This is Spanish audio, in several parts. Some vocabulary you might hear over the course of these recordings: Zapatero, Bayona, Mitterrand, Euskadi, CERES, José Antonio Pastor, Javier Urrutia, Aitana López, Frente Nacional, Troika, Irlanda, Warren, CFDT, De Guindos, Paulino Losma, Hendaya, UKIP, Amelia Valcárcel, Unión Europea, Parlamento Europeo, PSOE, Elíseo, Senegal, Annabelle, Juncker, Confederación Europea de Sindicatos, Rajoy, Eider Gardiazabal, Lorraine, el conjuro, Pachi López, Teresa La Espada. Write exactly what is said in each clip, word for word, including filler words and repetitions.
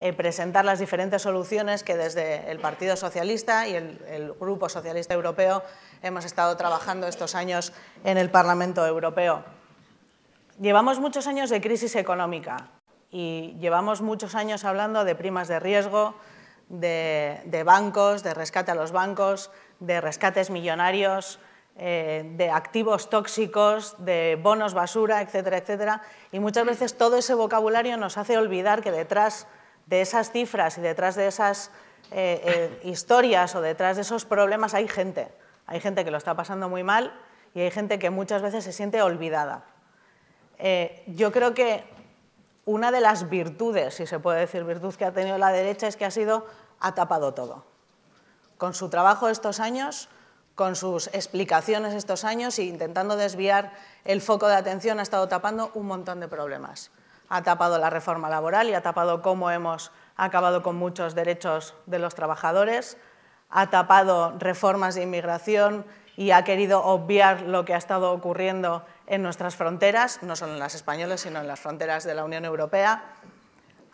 eh, presentar las diferentes soluciones que desde el Partido Socialista y el, el Grupo Socialista Europeo hemos estado trabajando estos años en el Parlamento Europeo. Llevamos muchos años de crisis económica y llevamos muchos años hablando de primas de riesgo, de, de bancos, de rescate a los bancos, de rescates millonarios, Eh, de activos tóxicos, de bonos basura, etcétera, etcétera. Y muchas veces todo ese vocabulario nos hace olvidar que detrás de esas cifras y detrás de esas eh, eh, historias o detrás de esos problemas hay gente. Hay gente que lo está pasando muy mal y hay gente que muchas veces se siente olvidada. Eh, yo creo que una de las virtudes, si se puede decir virtud, que ha tenido la derecha es que ha sido, ha tapado todo. Con su trabajo estos años, con sus explicaciones estos años e intentando desviar el foco de atención, ha estado tapando un montón de problemas. Ha tapado la reforma laboral y ha tapado cómo hemos acabado con muchos derechos de los trabajadores, ha tapado reformas de inmigración y ha querido obviar lo que ha estado ocurriendo en nuestras fronteras, no solo en las españolas, sino en las fronteras de la Unión Europea.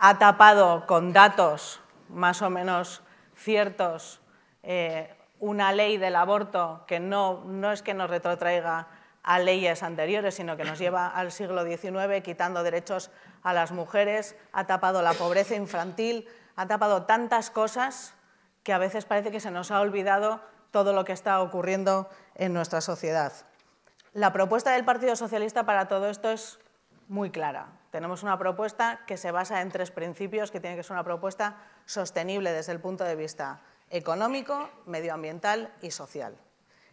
Ha tapado con datos más o menos ciertos eh, una ley del aborto que no, no es que nos retrotraiga a leyes anteriores, sino que nos lleva al siglo diecinueve, quitando derechos a las mujeres, ha tapado la pobreza infantil, ha tapado tantas cosas que a veces parece que se nos ha olvidado todo lo que está ocurriendo en nuestra sociedad. La propuesta del Partido Socialista para todo esto es muy clara. Tenemos una propuesta que se basa en tres principios, que tiene que ser una propuesta sostenible desde el punto de vista económico, medioambiental y social.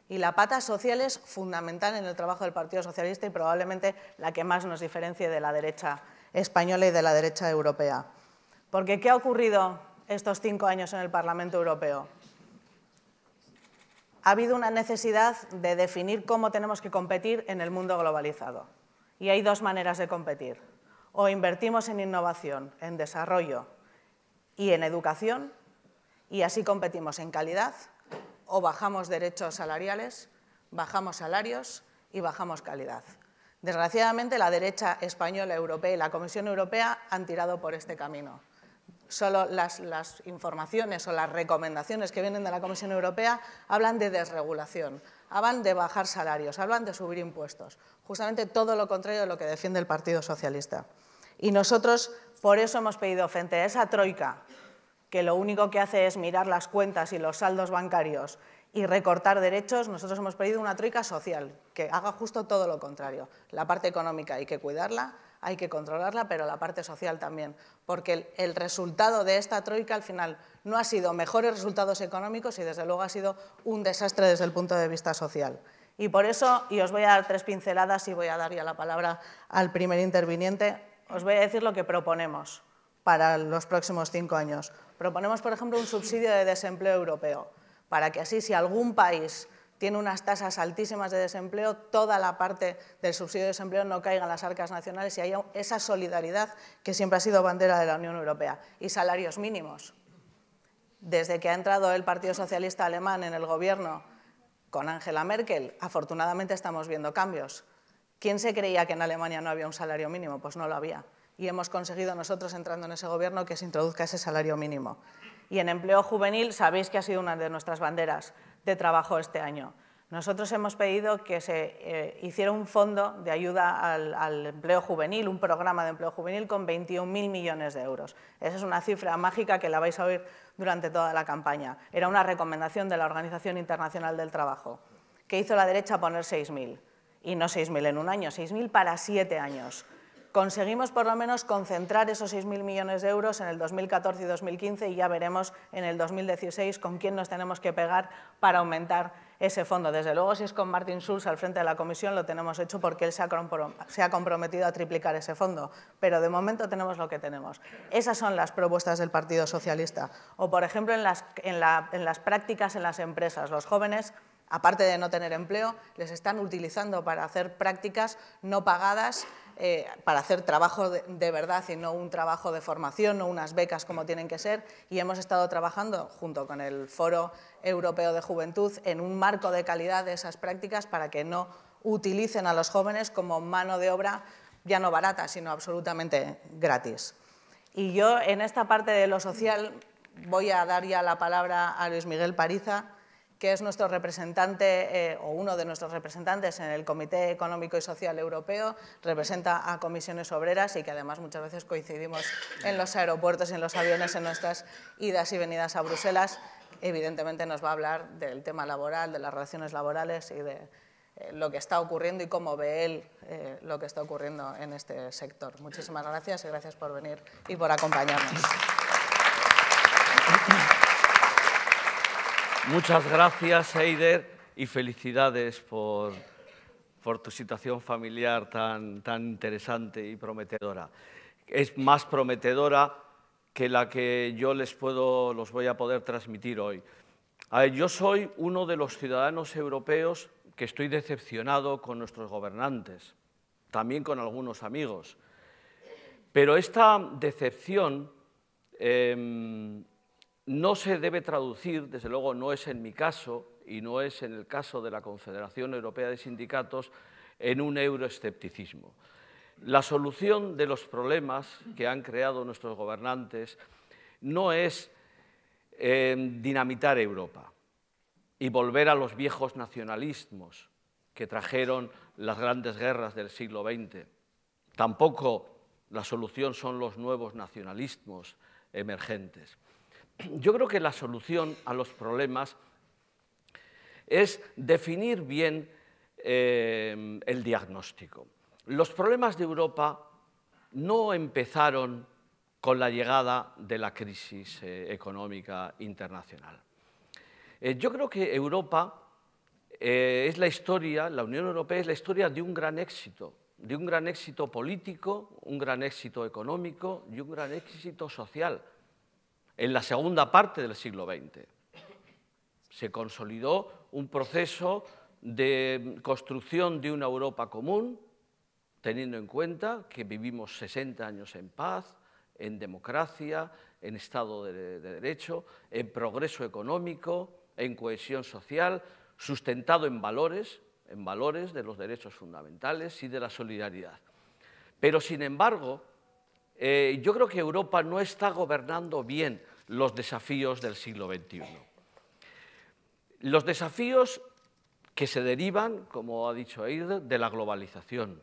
Y la pata social es fundamental en el trabajo del Partido Socialista y probablemente la que más nos diferencie de la derecha española y de la derecha europea. Porque ¿qué ha ocurrido estos cinco años en el Parlamento Europeo? Ha habido una necesidad de definir cómo tenemos que competir en el mundo globalizado. Y hay dos maneras de competir. O invertimos en innovación, en desarrollo y en educación, y así competimos en calidad, o bajamos derechos salariales, bajamos salarios y bajamos calidad. Desgraciadamente, la derecha española, europea y la Comisión Europea han tirado por este camino. Solo las, las informaciones o las recomendaciones que vienen de la Comisión Europea hablan de desregulación, hablan de bajar salarios, hablan de subir impuestos. Justamente todo lo contrario de lo que defiende el Partido Socialista. Y nosotros por eso hemos pedido, frente a esa troika, que lo único que hace es mirar las cuentas y los saldos bancarios y recortar derechos, nosotros hemos pedido una troika social, que haga justo todo lo contrario. La parte económica hay que cuidarla, hay que controlarla, pero la parte social también, porque el, el resultado de esta troika al final no ha sido mejores resultados económicos y desde luego ha sido un desastre desde el punto de vista social. Y por eso, y os voy a dar tres pinceladas y voy a dar ya la palabra al primer interviniente, os voy a decir lo que proponemos para los próximos cinco años. Proponemos, por ejemplo, un subsidio de desempleo europeo, para que así, si algún país tiene unas tasas altísimas de desempleo, toda la parte del subsidio de desempleo no caiga en las arcas nacionales y haya esa solidaridad que siempre ha sido bandera de la Unión Europea. Y salarios mínimos. Desde que ha entrado el Partido Socialista Alemán en el gobierno con Angela Merkel, afortunadamente estamos viendo cambios. ¿Quién se creía que en Alemania no había un salario mínimo? Pues no lo había. Y hemos conseguido nosotros, entrando en ese gobierno, que se introduzca ese salario mínimo. Y en empleo juvenil, sabéis que ha sido una de nuestras banderas de trabajo este año. Nosotros hemos pedido que se eh, hiciera un fondo de ayuda al, al empleo juvenil, un programa de empleo juvenil con veintiún mil millones de euros. Esa es una cifra mágica que la vais a oír durante toda la campaña. Era una recomendación de la Organización Internacional del Trabajo, que hizo la derecha poner seis mil. Y no seis mil en un año, seis mil para siete años. Conseguimos por lo menos concentrar esos seis mil millones de euros en el dos mil catorce y dos mil quince y ya veremos en el dos mil dieciséis con quién nos tenemos que pegar para aumentar ese fondo. Desde luego, si es con Martin Schulz al frente de la Comisión, lo tenemos hecho porque él se ha comprometido a triplicar ese fondo, pero de momento tenemos lo que tenemos. Esas son las propuestas del Partido Socialista. O, por ejemplo, en las, en la, en las prácticas en las empresas, los jóvenes, aparte de no tener empleo, les están utilizando para hacer prácticas no pagadas, eh, para hacer trabajo de, de verdad y no un trabajo de formación, no unas becas como tienen que ser, y hemos estado trabajando junto con el Foro Europeo de Juventud en un marco de calidad de esas prácticas para que no utilicen a los jóvenes como mano de obra ya no barata, sino absolutamente gratis. Y yo en esta parte de lo social voy a dar ya la palabra a Luis Miguel Pariza, que es nuestro representante eh, o uno de nuestros representantes en el Comité Económico y Social Europeo, representa a comisiones obreras y que además muchas veces coincidimos en los aeropuertos y en los aviones en nuestras idas y venidas a Bruselas. Evidentemente nos va a hablar del tema laboral, de las relaciones laborales y de eh, lo que está ocurriendo y cómo ve él eh, lo que está ocurriendo en este sector. Muchísimas gracias y gracias por venir y por acompañarnos. Muchas gracias, Eider, y felicidades por, por tu situación familiar tan, tan interesante y prometedora. Es más prometedora que la que yo les puedo, los voy a poder transmitir hoy. A ver, yo soy uno de los ciudadanos europeos que estoy decepcionado con nuestros gobernantes, también con algunos amigos. Pero esta decepción eh, no se debe traducir, desde luego no es en mi caso y no es en el caso de la Confederación Europea de Sindicatos, en un euroescepticismo. La solución de los problemas que han creado nuestros gobernantes no es eh, dinamitar Europa y volver a los viejos nacionalismos que trajeron las grandes guerras del siglo veinte. Tampoco la solución son los nuevos nacionalismos emergentes. Yo creo que la solución a los problemas es definir bien eh, el diagnóstico. Los problemas de Europa no empezaron con la llegada de la crisis eh, económica internacional. Eh, yo creo que Europa eh, es la historia, la Unión Europea es la historia de un gran éxito, de un gran éxito político, un gran éxito económico y un gran éxito social. En la segunda parte del siglo veinte se consolidó un proceso de construcción de una Europa común, teniendo en cuenta que vivimos sesenta años en paz, en democracia, en Estado de, de Derecho, en progreso económico, en cohesión social, sustentado en valores, en valores de los derechos fundamentales y de la solidaridad. Pero, sin embargo, Eh, yo creo que Europa no está gobernando bien los desafíos del siglo veintiuno. Los desafíos que se derivan, como ha dicho Eider, de la globalización.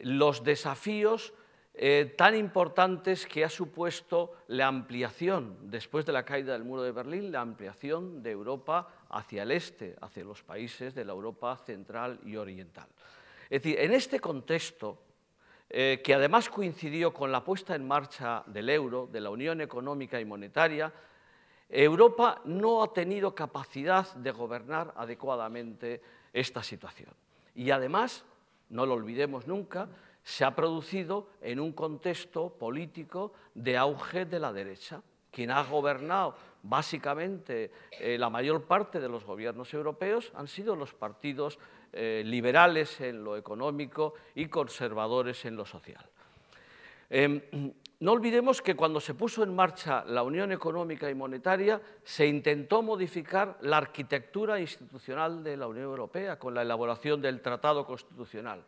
Los desafíos eh, tan importantes que ha supuesto la ampliación, después de la caída del Muro de Berlín, la ampliación de Europa hacia el este, hacia los países de la Europa central y oriental. Es decir, en este contexto, Eh, que además coincidió con la puesta en marcha del euro, de la Unión Económica y Monetaria, Europa no ha tenido capacidad de gobernar adecuadamente esta situación. Y además, no lo olvidemos nunca, se ha producido en un contexto político de auge de la derecha, quien ha gobernado básicamente eh, la mayor parte de los gobiernos europeos han sido los partidos Eh, liberales en lo económico y conservadores en lo social. Eh, no olvidemos que cuando se puso en marcha la Unión Económica y Monetaria se intentó modificar la arquitectura institucional de la Unión Europea con la elaboración del Tratado Constitucional.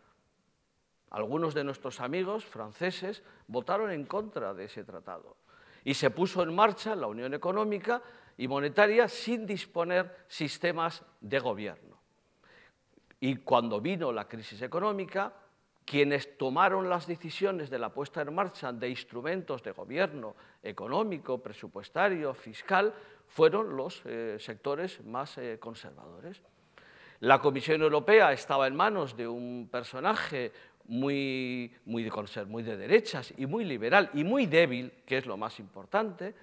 Algunos de nuestros amigos franceses votaron en contra de ese tratado y se puso en marcha la Unión Económica y Monetaria sin disponer sistemas de gobierno. Y cuando vino la crisis económica, quienes tomaron las decisiones de la puesta en marcha de instrumentos de gobierno económico, presupuestario, fiscal, fueron los eh, sectores más eh, conservadores. La Comisión Europea estaba en manos de un personaje muy, muy, de, muy de derechas y muy liberal y muy débil, que es lo más importante.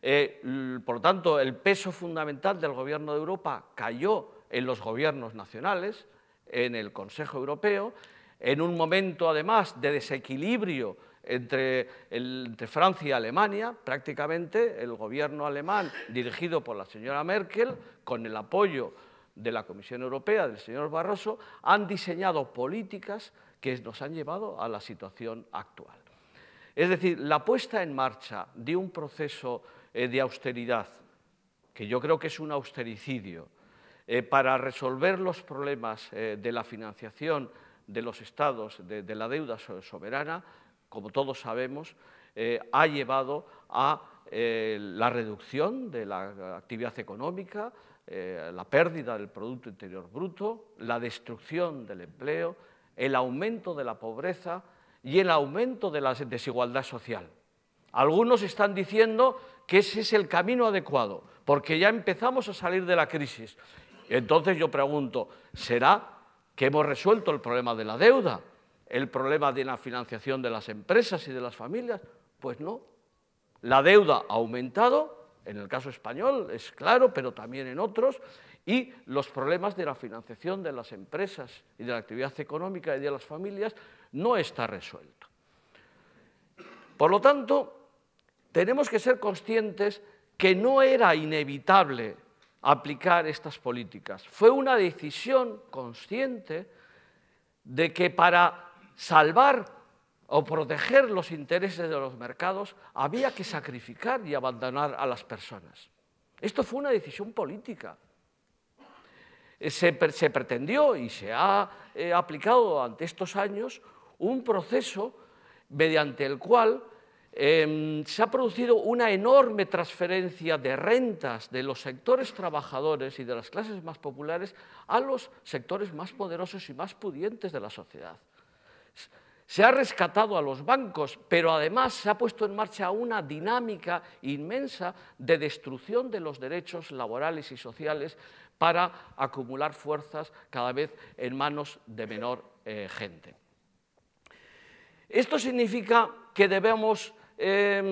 Eh, por lo tanto, el peso fundamental del gobierno de Europa cayó en los gobiernos nacionales, en el Consejo Europeo, en un momento además de desequilibrio entre, el, entre Francia y Alemania, prácticamente el gobierno alemán dirigido por la señora Merkel, con el apoyo de la Comisión Europea, del señor Barroso, han diseñado políticas que nos han llevado a la situación actual. Es decir, la puesta en marcha de un proceso de austeridad, que yo creo que es un austericidio, Eh, para resolver los problemas eh, de la financiación de los estados, de, de la deuda soberana, como todos sabemos, eh, ha llevado a eh, la reducción de la actividad económica, eh, la pérdida del Producto Interior Bruto, la destrucción del empleo, el aumento de la pobreza y el aumento de la desigualdad social. Algunos están diciendo que ese es el camino adecuado, porque ya empezamos a salir de la crisis. Entonces yo pregunto, ¿será que hemos resuelto el problema de la deuda, el problema de la financiación de las empresas y de las familias? Pues no. La deuda ha aumentado, en el caso español es claro, pero también en otros, y los problemas de la financiación de las empresas y de la actividad económica y de las familias no está resuelto. Por lo tanto, tenemos que ser conscientes que no era inevitable aplicar estas políticas. Fue una decisión consciente de que para salvar o proteger los intereses de los mercados había que sacrificar y abandonar a las personas. Esto fue una decisión política. Se, se pretendió y se ha eh, aplicado durante estos años un proceso mediante el cual Eh, se ha producido una enorme transferencia de rentas de los sectores trabajadores y de las clases más populares a los sectores más poderosos y más pudientes de la sociedad. Se ha rescatado a los bancos, pero además se ha puesto en marcha una dinámica inmensa de destrucción de los derechos laborales y sociales para acumular fuerzas cada vez en manos de menor eh, gente. Esto significa que debemos Eh,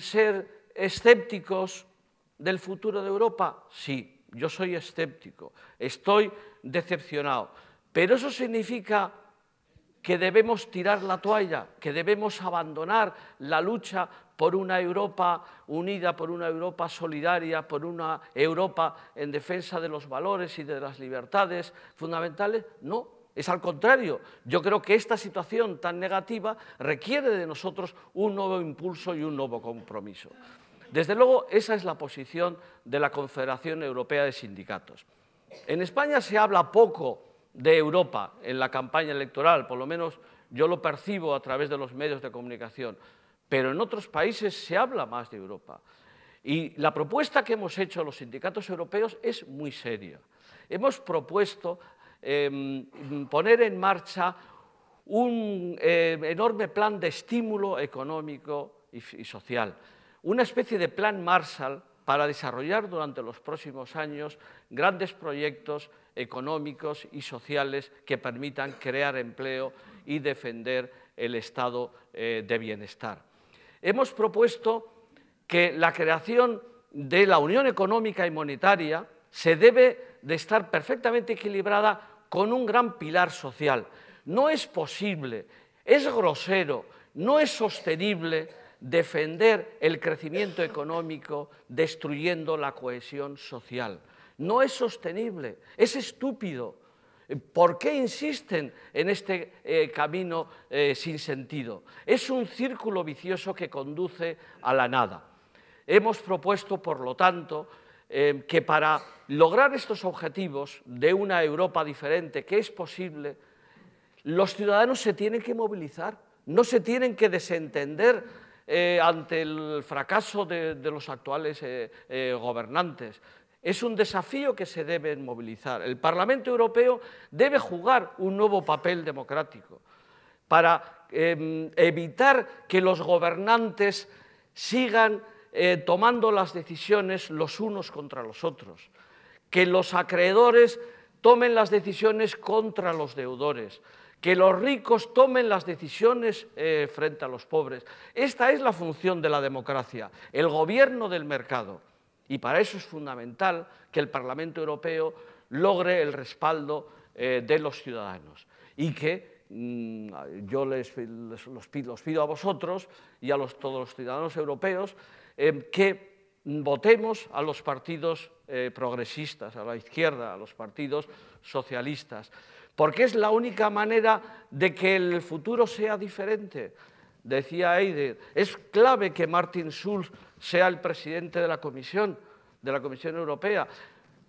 ser escépticos del futuro de Europa. Sí, yo soy escéptico, estoy decepcionado, pero eso significa que debemos tirar la toalla, que debemos abandonar la lucha por una Europa unida, por una Europa solidaria, por una Europa en defensa de los valores y de las libertades fundamentales. No. Es al contrario, yo creo que esta situación tan negativa requiere de nosotros un nuevo impulso y un nuevo compromiso. Desde luego, esa es la posición de la Confederación Europea de Sindicatos. En España se habla poco de Europa en la campaña electoral, por lo menos yo lo percibo a través de los medios de comunicación, pero en otros países se habla más de Europa. Y la propuesta que hemos hecho los sindicatos europeos es muy seria. Hemos propuesto Eh, poner en marcha un eh, enorme plan de estímulo económico y, y social, una especie de plan Marshall para desarrollar durante los próximos años grandes proyectos económicos y sociales que permitan crear empleo y defender el estado eh, de bienestar. Hemos propuesto que la creación de la Unión Económica y Monetaria se debe de estar perfectamente equilibrada con un gran pilar social. No es posible, es grosero, no es sostenible defender el crecimiento económico destruyendo la cohesión social. No es sostenible, es estúpido. ¿Por qué insisten en este eh, camino eh, sin sentido? Es un círculo vicioso que conduce a la nada. Hemos propuesto, por lo tanto, Eh, que para lograr estos objetivos de una Europa diferente, que es posible, los ciudadanos se tienen que movilizar, no se tienen que desentender eh, ante el fracaso de, de los actuales eh, eh, gobernantes. Es un desafío que se debe movilizar. El Parlamento Europeo debe jugar un nuevo papel democrático para eh, evitar que los gobernantes sigan Eh, tomando las decisiones los unos contra los otros, que los acreedores tomen las decisiones contra los deudores, que los ricos tomen las decisiones eh, frente a los pobres. Esta es la función de la democracia, el gobierno del mercado, y para eso es fundamental que el Parlamento Europeo logre el respaldo eh, de los ciudadanos y que yo les, les los, pido, los pido a vosotros y a los, todos los ciudadanos europeos eh, que votemos a los partidos eh, progresistas, a la izquierda, a los partidos socialistas, porque es la única manera de que el futuro sea diferente. Decía Heide, es clave que Martin Schulz sea el presidente de la Comisión, de la Comisión Europea,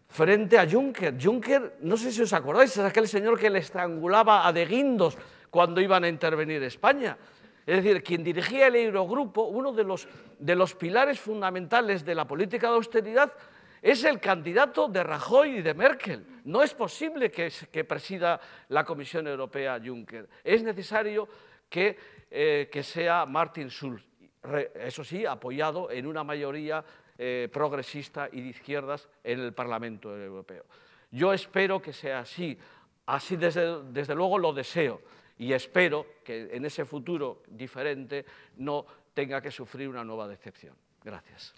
frente a Juncker. Juncker, no sé si os acordáis, es aquel señor que le estrangulaba a De Guindos cuando iban a intervenir España. Es decir, quien dirigía el Eurogrupo, uno de los, de los pilares fundamentales de la política de austeridad, es el candidato de Rajoy y de Merkel. No es posible que, que presida la Comisión Europea Juncker. Es necesario que, eh, que sea Martin Schulz, eso sí, apoyado en una mayoría eh, progresista y de izquierdas en el Parlamento Europeo. Yo espero que sea así, así desde, desde luego lo deseo, y espero que en ese futuro diferente no tenga que sufrir una nueva decepción. Gracias.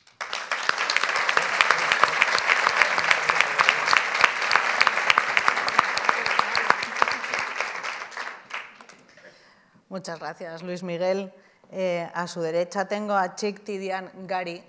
Muchas gracias, Luis Miguel. Eh, a su derecha tengo a Cheik Tidane Gari,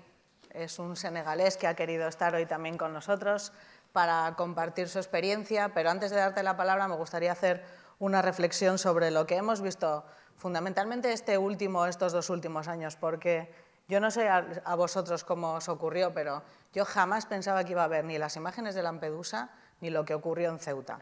es un senegalés que ha querido estar hoy también con nosotros para compartir su experiencia, pero antes de darte la palabra me gustaría hacer una reflexión sobre lo que hemos visto fundamentalmente este último, estos dos últimos años, porque yo no sé a, a vosotros cómo os ocurrió, pero yo jamás pensaba que iba a ver ni las imágenes de Lampedusa ni lo que ocurrió en Ceuta.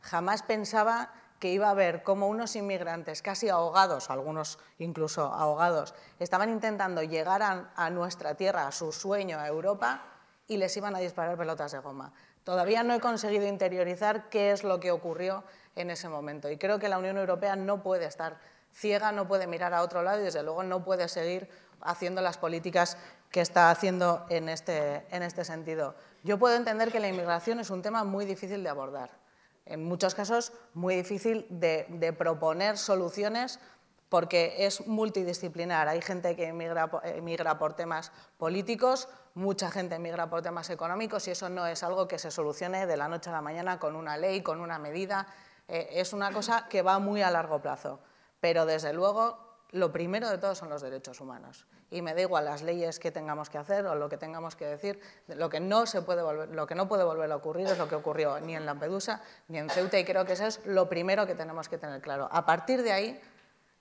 Jamás pensaba que iba a ver cómo unos inmigrantes casi ahogados, algunos incluso ahogados, estaban intentando llegar a, a nuestra tierra, a su sueño, a Europa, y les iban a disparar pelotas de goma. Todavía no he conseguido interiorizar qué es lo que ocurrió en ese momento. Y creo que la Unión Europea no puede estar ciega, no puede mirar a otro lado y desde luego no puede seguir haciendo las políticas que está haciendo en este, en este sentido. Yo puedo entender que la inmigración es un tema muy difícil de abordar. En muchos casos muy difícil de, de proponer soluciones porque es multidisciplinar. Hay gente que emigra, emigra por temas políticos, mucha gente emigra por temas económicos y eso no es algo que se solucione de la noche a la mañana con una ley, con una medida. Eh, es una cosa que va muy a largo plazo. Pero desde luego lo primero de todo son los derechos humanos. Y me da igual las leyes que tengamos que hacer o lo que tengamos que decir, lo que no se puede volver, lo que no puede volver a ocurrir es lo que ocurrió ni en Lampedusa ni en Ceuta y creo que eso es lo primero que tenemos que tener claro. A partir de ahí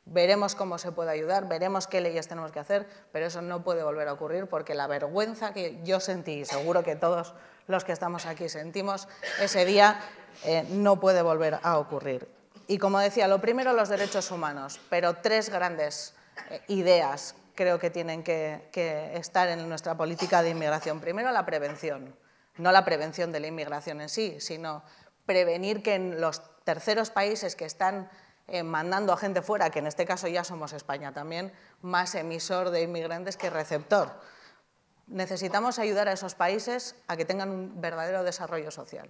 veremos cómo se puede ayudar, veremos qué leyes tenemos que hacer, pero eso no puede volver a ocurrir porque la vergüenza que yo sentí y seguro que todos los que estamos aquí sentimos ese día eh, no puede volver a ocurrir. Y como decía, lo primero los derechos humanos, pero tres grandes eh, ideas creo que tienen que, que estar en nuestra política de inmigración. Primero, la prevención, no la prevención de la inmigración en sí, sino prevenir que en los terceros países que están eh, mandando a gente fuera, que en este caso ya somos España también, más emisor de inmigrantes que receptor. Necesitamos ayudar a esos países a que tengan un verdadero desarrollo social,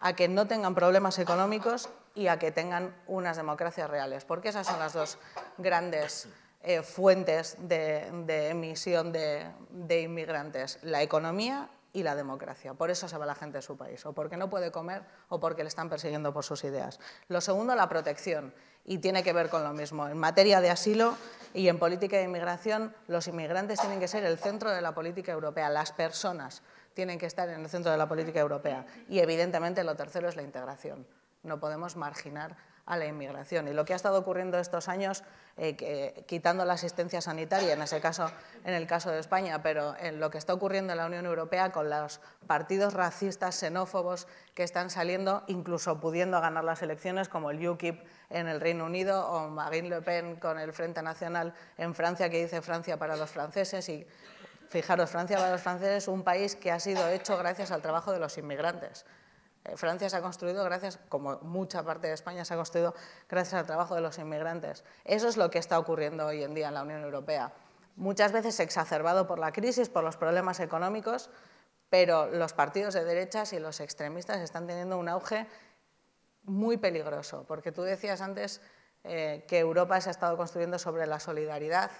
a que no tengan problemas económicos y a que tengan unas democracias reales, porque esas son las dos grandes eh, fuentes de, de emisión de, de inmigrantes, la economía y la democracia. Por eso se va la gente de su país, o porque no puede comer o porque le están persiguiendo por sus ideas. Lo segundo, la protección, y tiene que ver con lo mismo. En materia de asilo y en política de inmigración, los inmigrantes tienen que ser el centro de la política europea, las personas tienen que estar en el centro de la política europea. Y evidentemente lo tercero es la integración. No podemos marginar a la inmigración. Y lo que ha estado ocurriendo estos años, eh, que, quitando la asistencia sanitaria, en ese caso, en el caso de España, pero en lo que está ocurriendo en la Unión Europea con los partidos racistas, xenófobos que están saliendo, incluso pudiendo ganar las elecciones, como el U K I P en el Reino Unido o Marine Le Pen con el Frente Nacional en Francia, que dice Francia para los franceses y... Fijaros, Francia para los franceses es un país que ha sido hecho gracias al trabajo de los inmigrantes. Eh, Francia se ha construido gracias, como mucha parte de España se ha construido gracias al trabajo de los inmigrantes. Eso es lo que está ocurriendo hoy en día en la Unión Europea. Muchas veces exacerbado por la crisis, por los problemas económicos, pero los partidos de derechas y los extremistas están teniendo un auge muy peligroso, porque tú decías antes eh, que Europa se ha estado construyendo sobre la solidaridad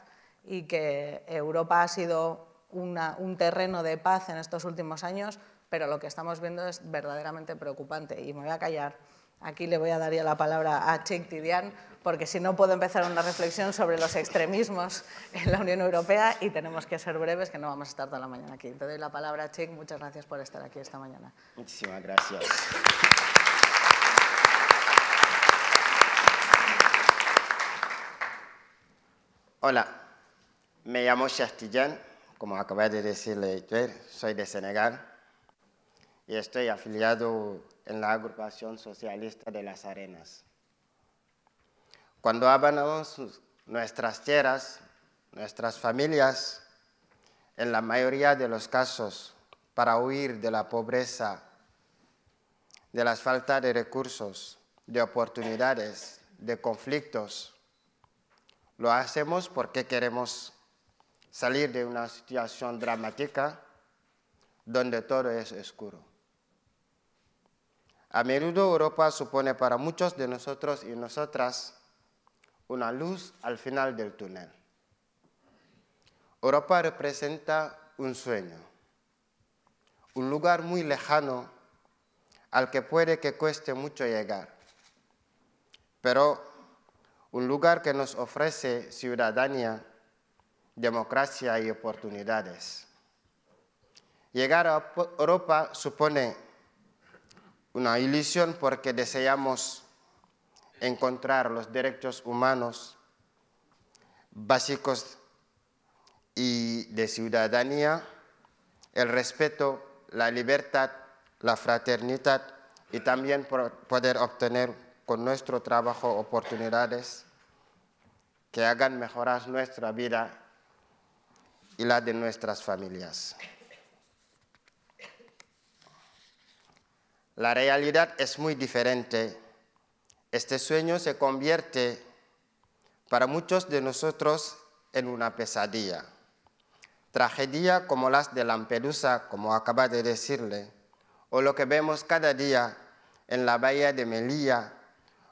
y que Europa ha sido Una, un terreno de paz en estos últimos años, pero lo que estamos viendo es verdaderamente preocupante. Y me voy a callar. Aquí le voy a dar ya la palabra a Cheik Tidane, porque si no puedo empezar una reflexión sobre los extremismos en la Unión Europea y tenemos que ser breves, que no vamos a estar toda la mañana aquí. Te doy la palabra, Cheik. Muchas gracias por estar aquí esta mañana. Muchísimas gracias. Hola, me llamo Cheik Tidane. Como acabé de decirle, soy de Senegal y estoy afiliado en la agrupación socialista de las Arenas. Cuando hablamos nuestras tierras, nuestras familias, en la mayoría de los casos, para huir de la pobreza, de las faltas de recursos, de oportunidades, de conflictos. Lo hacemos porque queremos salir de una situación dramática donde todo es oscuro. A menudo Europa supone para muchos de nosotros y nosotras una luz al final del túnel. Europa representa un sueño, un lugar muy lejano al que puede que cueste mucho llegar, pero un lugar que nos ofrece ciudadanía, democracia y oportunidades. Llegar a Europa supone una ilusión porque deseamos encontrar los derechos humanos básicos y de ciudadanía, el respeto, la libertad, la fraternidad y también poder obtener con nuestro trabajo oportunidades que hagan mejorar nuestra vida y la de nuestras familias. La realidad es muy diferente. Este sueño se convierte para muchos de nosotros en una pesadilla. Tragedia como las de Lampedusa, como acaba de decirle, o lo que vemos cada día en la bahía de Melilla,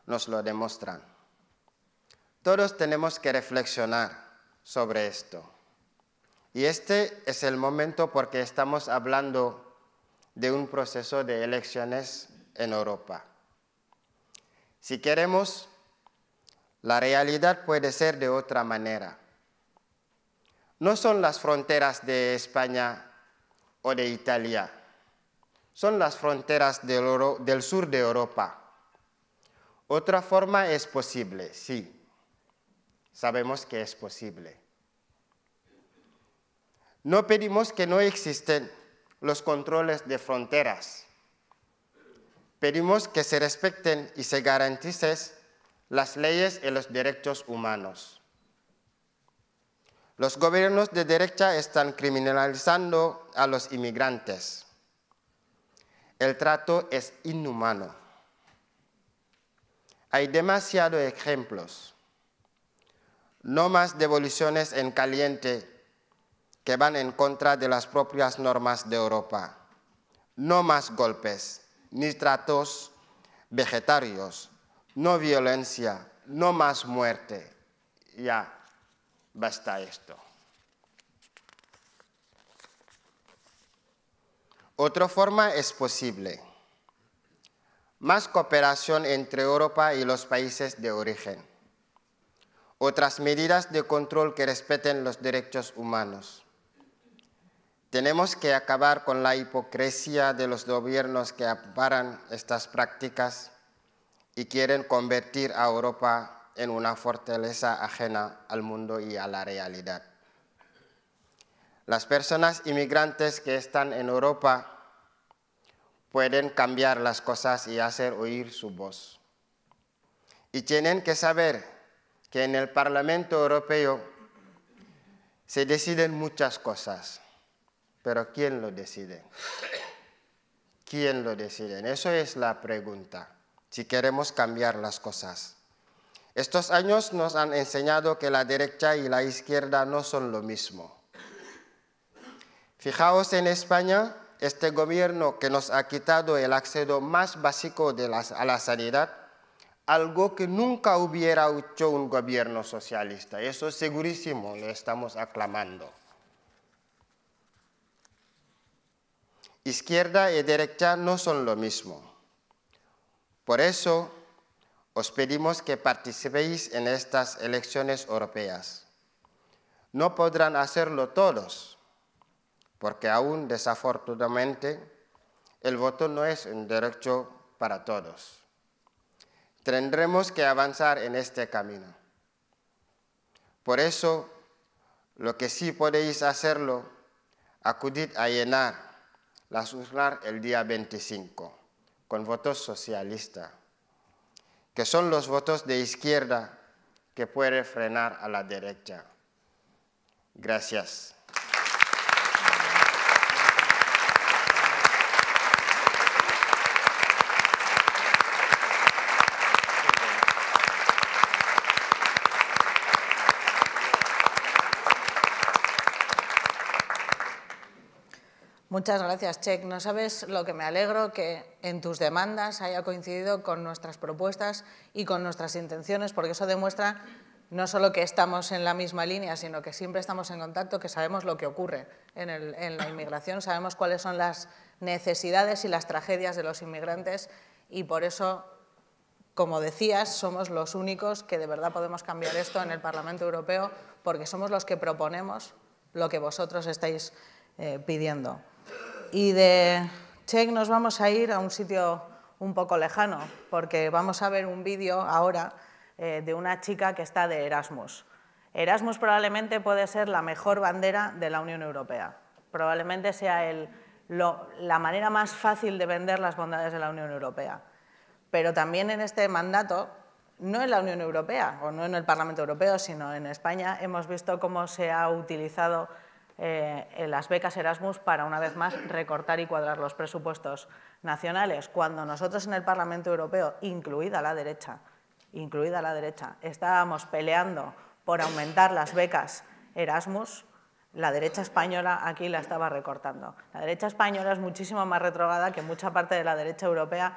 nos lo demuestran. Todos tenemos que reflexionar sobre esto. Y este es el momento porque estamos hablando de un proceso de elecciones en Europa. Si queremos, la realidad puede ser de otra manera. No son las fronteras de España o de Italia, son las fronteras del, oro, del sur de Europa. Otra forma es posible, sí, sabemos que es posible. No pedimos que no existen los controles de fronteras. Pedimos que se respeten y se garanticen las leyes y los derechos humanos. Los gobiernos de derecha están criminalizando a los inmigrantes. El trato es inhumano. Hay demasiados ejemplos. No más devoluciones en caliente que van en contra de las propias normas de Europa. No más golpes, ni tratos vegetarios, no violencia, no más muerte. Ya, basta esto. Otra forma es posible. Más cooperación entre Europa y los países de origen. Otras medidas de control que respeten los derechos humanos. Tenemos que acabar con la hipocresía de los gobiernos que amparan estas prácticas y quieren convertir a Europa en una fortaleza ajena al mundo y a la realidad. Las personas inmigrantes que están en Europa pueden cambiar las cosas y hacer oír su voz. Y tienen que saber que en el Parlamento Europeo se deciden muchas cosas. Pero ¿quién lo decide? ¿Quién lo decide? Eso es la pregunta, si queremos cambiar las cosas. Estos años nos han enseñado que la derecha y la izquierda no son lo mismo. Fijaos en España, este gobierno que nos ha quitado el acceso más básico de la, a la sanidad, algo que nunca hubiera hecho un gobierno socialista. Eso segurísimo, lo estamos aclamando. Izquierda y derecha no son lo mismo. Por eso, os pedimos que participéis en estas elecciones europeas. No podrán hacerlo todos, porque aún desafortunadamente el voto no es un derecho para todos. Tendremos que avanzar en este camino. Por eso, lo que sí podéis hacerlo, acudid a llenar las urnas el día veinticinco, con votos socialistas, que son los votos de izquierda que puede frenar a la derecha. Gracias. Muchas gracias, Cheik. No sabes lo que me alegro que en tus demandas haya coincidido con nuestras propuestas y con nuestras intenciones, porque eso demuestra no solo que estamos en la misma línea, sino que siempre estamos en contacto, que sabemos lo que ocurre en, el, en la inmigración, sabemos cuáles son las necesidades y las tragedias de los inmigrantes y por eso, como decías, somos los únicos que de verdad podemos cambiar esto en el Parlamento Europeo, porque somos los que proponemos lo que vosotros estáis eh, pidiendo. Y de Cheik nos vamos a ir a un sitio un poco lejano, porque vamos a ver un vídeo ahora eh, de una chica que está de Erasmus. Erasmus probablemente puede ser la mejor bandera de la Unión Europea. Probablemente sea el, lo, la manera más fácil de vender las bondades de la Unión Europea. Pero también en este mandato, no en la Unión Europea, o no en el Parlamento Europeo, sino en España, hemos visto cómo se ha utilizado Eh, eh, las becas Erasmus para, una vez más, recortar y cuadrar los presupuestos nacionales. Cuando nosotros en el Parlamento Europeo, incluida la derecha, incluida la derecha, estábamos peleando por aumentar las becas Erasmus, la derecha española aquí la estaba recortando. La derecha española es muchísimo más retrógrada que mucha parte de la derecha europea,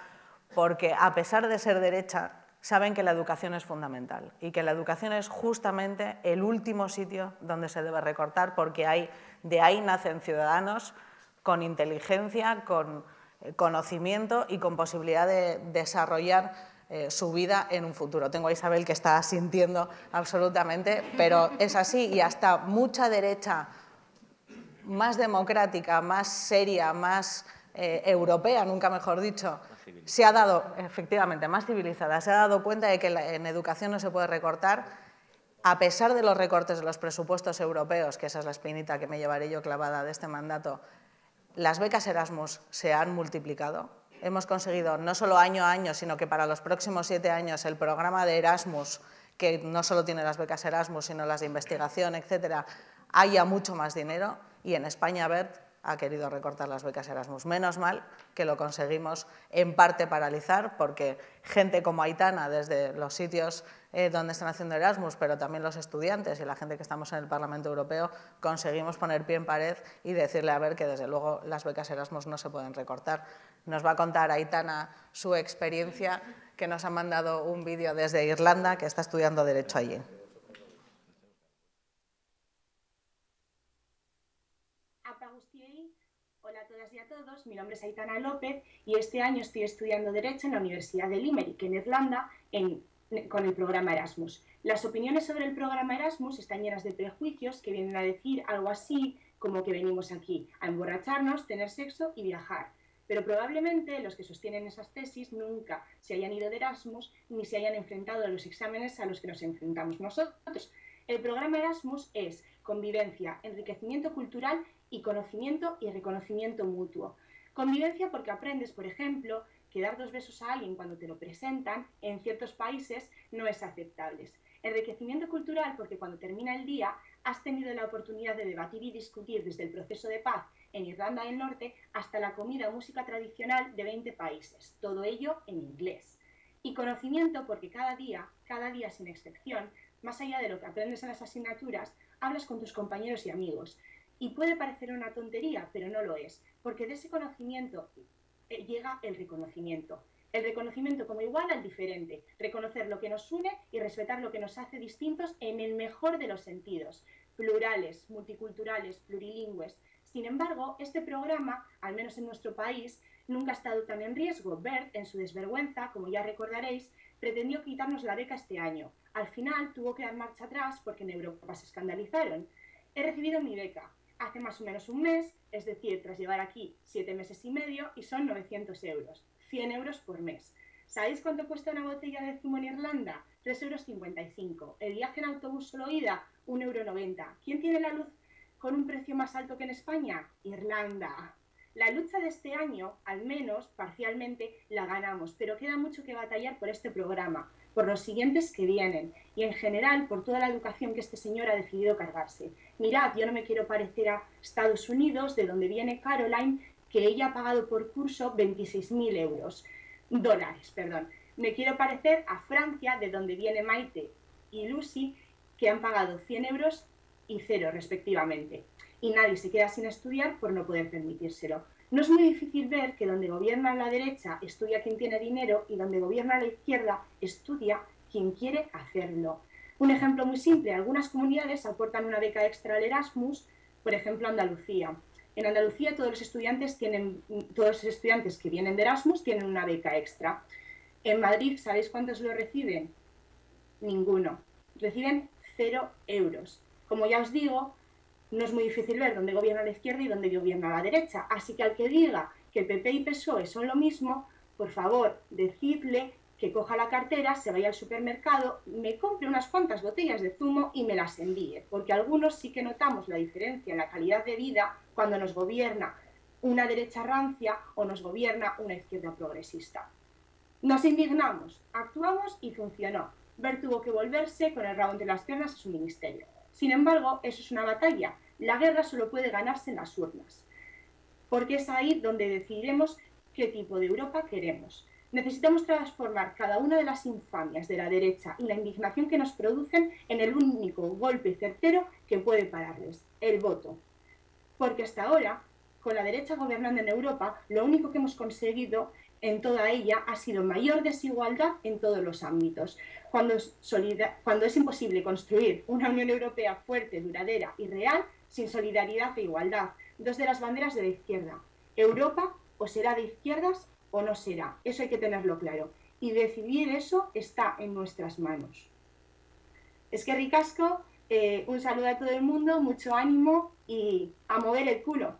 porque a pesar de ser derecha, saben que la educación es fundamental y que la educación es justamente el último sitio donde se debe recortar, porque hay, de ahí nacen ciudadanos con inteligencia, con conocimiento y con posibilidad de desarrollar eh, su vida en un futuro. Tengo a Isabel que está asintiendo absolutamente, pero es así, y hasta mucha derecha más democrática, más seria, más eh, europea, nunca mejor dicho, se ha dado, efectivamente, más civilizada, se ha dado cuenta de que en educación no se puede recortar, a pesar de los recortes de los presupuestos europeos, que esa es la espinita que me llevaré yo clavada de este mandato. Las becas Erasmus se han multiplicado, hemos conseguido no solo año a año, sino que para los próximos siete años el programa de Erasmus, que no solo tiene las becas Erasmus, sino las de investigación, etcétera, haya mucho más dinero, y en España, Bert ha querido recortar las becas Erasmus. Menos mal que lo conseguimos en parte paralizar, porque gente como Aitana, desde los sitios eh, donde están haciendo Erasmus, pero también los estudiantes y la gente que estamos en el Parlamento Europeo, conseguimos poner pie en pared y decirle a ver que desde luego las becas Erasmus no se pueden recortar. Nos va a contar Aitana su experiencia, que nos ha mandado un vídeo desde Irlanda, que está estudiando Derecho allí. Mi nombre es Aitana López y este año estoy estudiando Derecho en la Universidad de Limerick, en Irlanda, en, con el programa Erasmus. Las opiniones sobre el programa Erasmus están llenas de prejuicios que vienen a decir algo así como que venimos aquí a emborracharnos, tener sexo y viajar. Pero probablemente los que sostienen esas tesis nunca se hayan ido de Erasmus ni se hayan enfrentado a los exámenes a los que nos enfrentamos nosotros. El programa Erasmus es convivencia, enriquecimiento cultural y conocimiento y reconocimiento mutuo. Convivencia porque aprendes, por ejemplo, que dar dos besos a alguien cuando te lo presentan en ciertos países no es aceptable. Enriquecimiento cultural porque cuando termina el día has tenido la oportunidad de debatir y discutir desde el proceso de paz en Irlanda del Norte hasta la comida o música tradicional de veinte países, todo ello en inglés. Y conocimiento porque cada día, cada día sin excepción, más allá de lo que aprendes en las asignaturas, hablas con tus compañeros y amigos. Y puede parecer una tontería, pero no lo es, porque de ese conocimiento llega el reconocimiento. El reconocimiento como igual al diferente, reconocer lo que nos une y respetar lo que nos hace distintos en el mejor de los sentidos, plurales, multiculturales, plurilingües. Sin embargo, este programa, al menos en nuestro país, nunca ha estado tan en riesgo. Bert, en su desvergüenza, como ya recordaréis, pretendió quitarnos la beca este año. Al final tuvo que dar marcha atrás porque en Europa se escandalizaron. He recibido mi beca hace más o menos un mes, es decir, tras llevar aquí siete meses y medio, y son novecientos euros, cien euros por mes. ¿Sabéis cuánto cuesta una botella de zumo en Irlanda? tres euros cincuenta y cinco. El viaje en autobús solo ida, un euro noventa. ¿Quién tiene la luz con un precio más alto que en España? Irlanda. La lucha de este año, al menos parcialmente, la ganamos, pero queda mucho que batallar por este programa. por los siguientes que vienen y en general por toda la educación que este señor ha decidido cargarse. Mirad, yo no me quiero parecer a Estados Unidos, de donde viene Caroline, que ella ha pagado por curso veintiséis mil euros, dólares, perdón. Me quiero parecer a Francia, de donde viene Maite y Lucy, que han pagado cien euros y cero, respectivamente. Y nadie se queda sin estudiar por no poder permitírselo. No es muy difícil ver que donde gobierna la derecha estudia quien tiene dinero y donde gobierna la izquierda estudia quien quiere hacerlo. Un ejemplo muy simple, algunas comunidades aportan una beca extra al Erasmus, por ejemplo Andalucía. En Andalucía todos los estudiantes tienen, todos los estudiantes que vienen de Erasmus tienen una beca extra. En Madrid, ¿sabéis cuántos lo reciben? Ninguno. Reciben cero euros. Como ya os digo, no es muy difícil ver dónde gobierna la izquierda y dónde gobierna la derecha. Así que al que diga que P P y P S O E son lo mismo, por favor, decidle que coja la cartera, se vaya al supermercado, me compre unas cuantas botellas de zumo y me las envíe. Porque algunos sí que notamos la diferencia en la calidad de vida cuando nos gobierna una derecha rancia o nos gobierna una izquierda progresista. Nos indignamos, actuamos y funcionó. Ver tuvo que volverse con el rabo entre las piernas a su ministerio. Sin embargo, eso es una batalla. La guerra solo puede ganarse en las urnas, porque es ahí donde decidiremos qué tipo de Europa queremos. Necesitamos transformar cada una de las infamias de la derecha y la indignación que nos producen en el único golpe certero que puede pararles, el voto. Porque hasta ahora, con la derecha gobernando en Europa, lo único que hemos conseguido en toda ella ha sido mayor desigualdad en todos los ámbitos. Cuando es, cuando es imposible construir una Unión Europea fuerte, duradera y real, sin solidaridad e igualdad, dos de las banderas de la izquierda. Europa o será de izquierdas o no será, eso hay que tenerlo claro. Y decidir eso está en nuestras manos. Es que ricasco, eh, un saludo a todo el mundo, mucho ánimo y a mover el culo.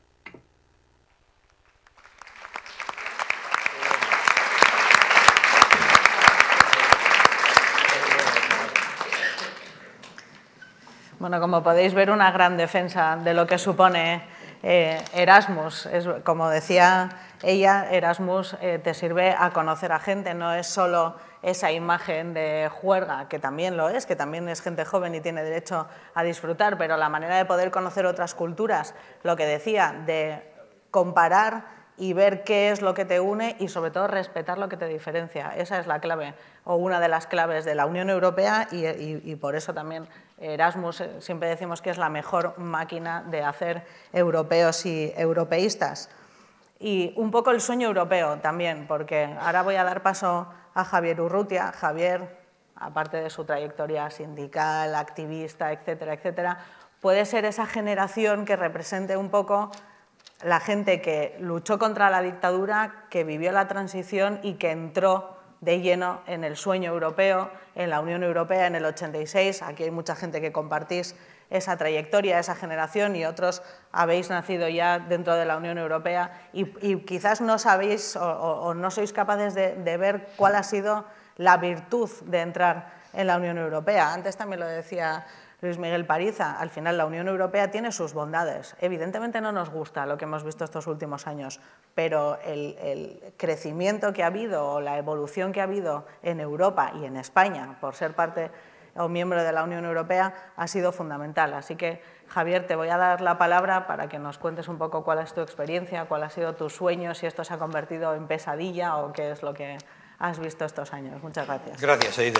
Bueno, como podéis ver, una gran defensa de lo que supone eh, Erasmus. Es, como decía ella, Erasmus eh, te sirve a conocer a gente, no es solo esa imagen de juerga, que también lo es, que también es gente joven y tiene derecho a disfrutar, pero la manera de poder conocer otras culturas, lo que decía, de comparar y ver qué es lo que te une y, sobre todo, respetar lo que te diferencia. Esa es la clave o una de las claves de la Unión Europea y, y, y por eso también Erasmus siempre decimos que es la mejor máquina de hacer europeos y europeístas. Y un poco el sueño europeo también, porque ahora voy a dar paso a Javier Urrutia. Javier, aparte de su trayectoria sindical, activista, etcétera, etcétera, puede ser esa generación que represente un poco la gente que luchó contra la dictadura, que vivió la transición y que entró de lleno en el sueño europeo, en la Unión Europea en el ochenta y seis. Aquí hay mucha gente que compartís esa trayectoria, esa generación, y otros habéis nacido ya dentro de la Unión Europea y, y quizás no sabéis o, o, o no sois capaces de, de ver cuál ha sido la virtud de entrar en la Unión Europea. Antes también lo decía Luis Miguel Pariza, al final la Unión Europea tiene sus bondades. Evidentemente no nos gusta lo que hemos visto estos últimos años, pero el, el crecimiento que ha habido o la evolución que ha habido en Europa y en España por ser parte o miembro de la Unión Europea ha sido fundamental. Así que, Javier, te voy a dar la palabra para que nos cuentes un poco cuál es tu experiencia, cuál ha sido tu sueño, si esto se ha convertido en pesadilla o qué es lo que has visto estos años. Muchas gracias. Gracias, Aide.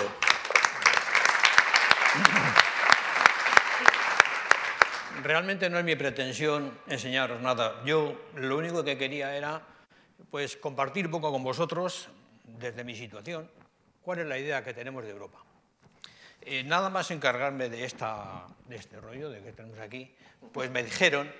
Realmente no es mi pretensión enseñaros nada. Yo lo único que quería era pues, compartir un poco con vosotros, desde mi situación, cuál es la idea que tenemos de Europa. Eh, nada más encargarme de, esta, de este rollo de que tenemos aquí, pues me dijeron,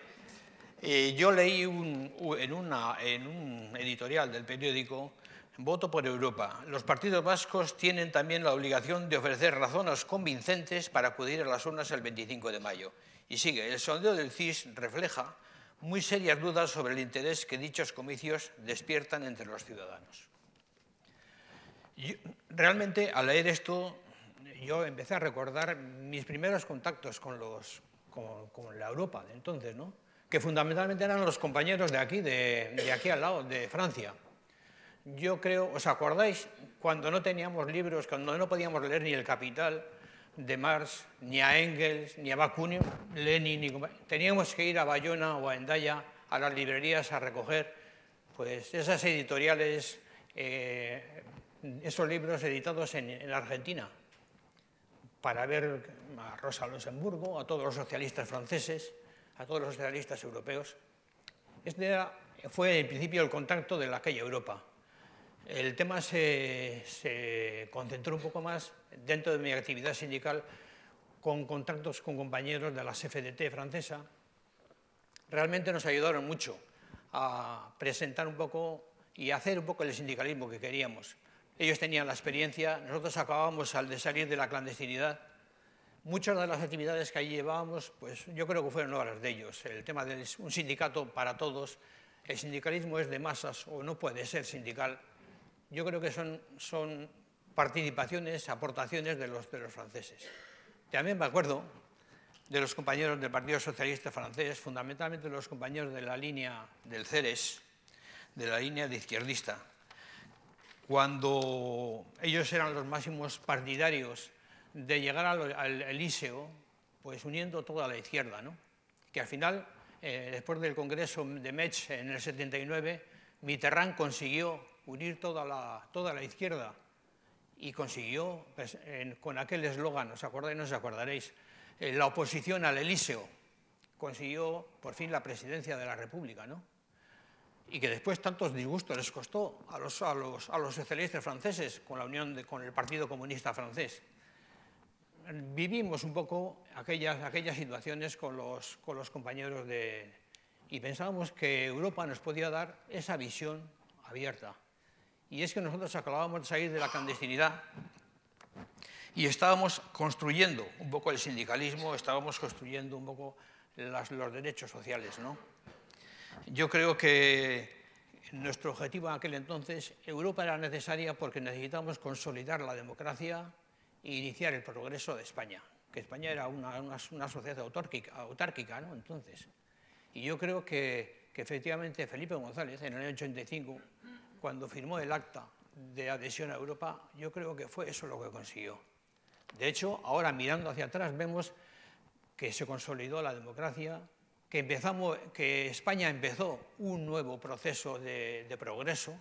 eh, yo leí un, en, una, en un editorial del periódico, Voto por Europa. Los partidos vascos tienen también la obligación de ofrecer razones convincentes para acudir a las urnas el veinticinco de mayo. Y sigue, el sondeo del C I S refleja muy serias dudas sobre el interés que dichos comicios despiertan entre los ciudadanos. Yo, realmente, al leer esto, yo empecé a recordar mis primeros contactos con, los, con, con la Europa de entonces, ¿no? Que fundamentalmente eran los compañeros de aquí, de, de aquí al lado, de Francia. yo creo, ¿os acordáis cuando no teníamos libros, cuando no podíamos leer ni El Capital de Marx, ni a Engels, ni a Bakunin, Lenin, ni... teníamos que ir a Bayona o a Hendaya, a las librerías a recoger pues esas editoriales, eh, esos libros editados en, en Argentina, para ver a Rosa Luxemburgo, a todos los socialistas franceses, a todos los socialistas europeos? Este era, fue en principio el contacto de aquella Europa. El tema se, se concentró un poco más dentro de mi actividad sindical con contactos con compañeros de la C F D T francesa. Realmente nos ayudaron mucho a presentar un poco y a hacer un poco el sindicalismo que queríamos. Ellos tenían la experiencia, nosotros acabábamos de salir de la clandestinidad. Muchas de las actividades que allí llevábamos, pues yo creo que fueron obras de ellos. El tema de un sindicato para todos, el sindicalismo es de masas o no puede ser sindical. Yo creo que son, son participaciones, aportaciones de los, de los franceses. También me acuerdo de los compañeros del Partido Socialista francés, fundamentalmente los compañeros de la línea del C E R E S, de la línea de izquierdista, cuando ellos eran los máximos partidarios de llegar al, al Elíseo, pues uniendo toda la izquierda, ¿no? Que al final, eh, después del Congreso de Metz en el setenta y nueve, Mitterrand consiguió unir toda la, toda la izquierda y consiguió, pues, en, con aquel eslogan, ¿os acordáis? No os acordaréis, la oposición al Elíseo, consiguió por fin la presidencia de la República, ¿no? Y que después tantos disgustos les costó a los, a los, a los socialistas franceses con la unión de, con el Partido Comunista francés. Vivimos un poco aquellas, aquellas situaciones con los, con los compañeros de, y pensábamos que Europa nos podía dar esa visión abierta. Y es que nosotros acabábamos de salir de la clandestinidad y estábamos construyendo un poco el sindicalismo, estábamos construyendo un poco las, los derechos sociales, ¿no? Yo creo que nuestro objetivo en aquel entonces, Europa era necesaria porque necesitábamos consolidar la democracia e iniciar el progreso de España, que España era una, una, una sociedad autárquica, autárquica, ¿no? Entonces, y yo creo que, que efectivamente Felipe González, en el año ochenta y cinco, cuando firmó el acta de adhesión a Europa, yo creo que fue eso lo que consiguió. De hecho, ahora mirando hacia atrás vemos que se consolidó la democracia, que, empezamos, que España empezó un nuevo proceso de, de progreso,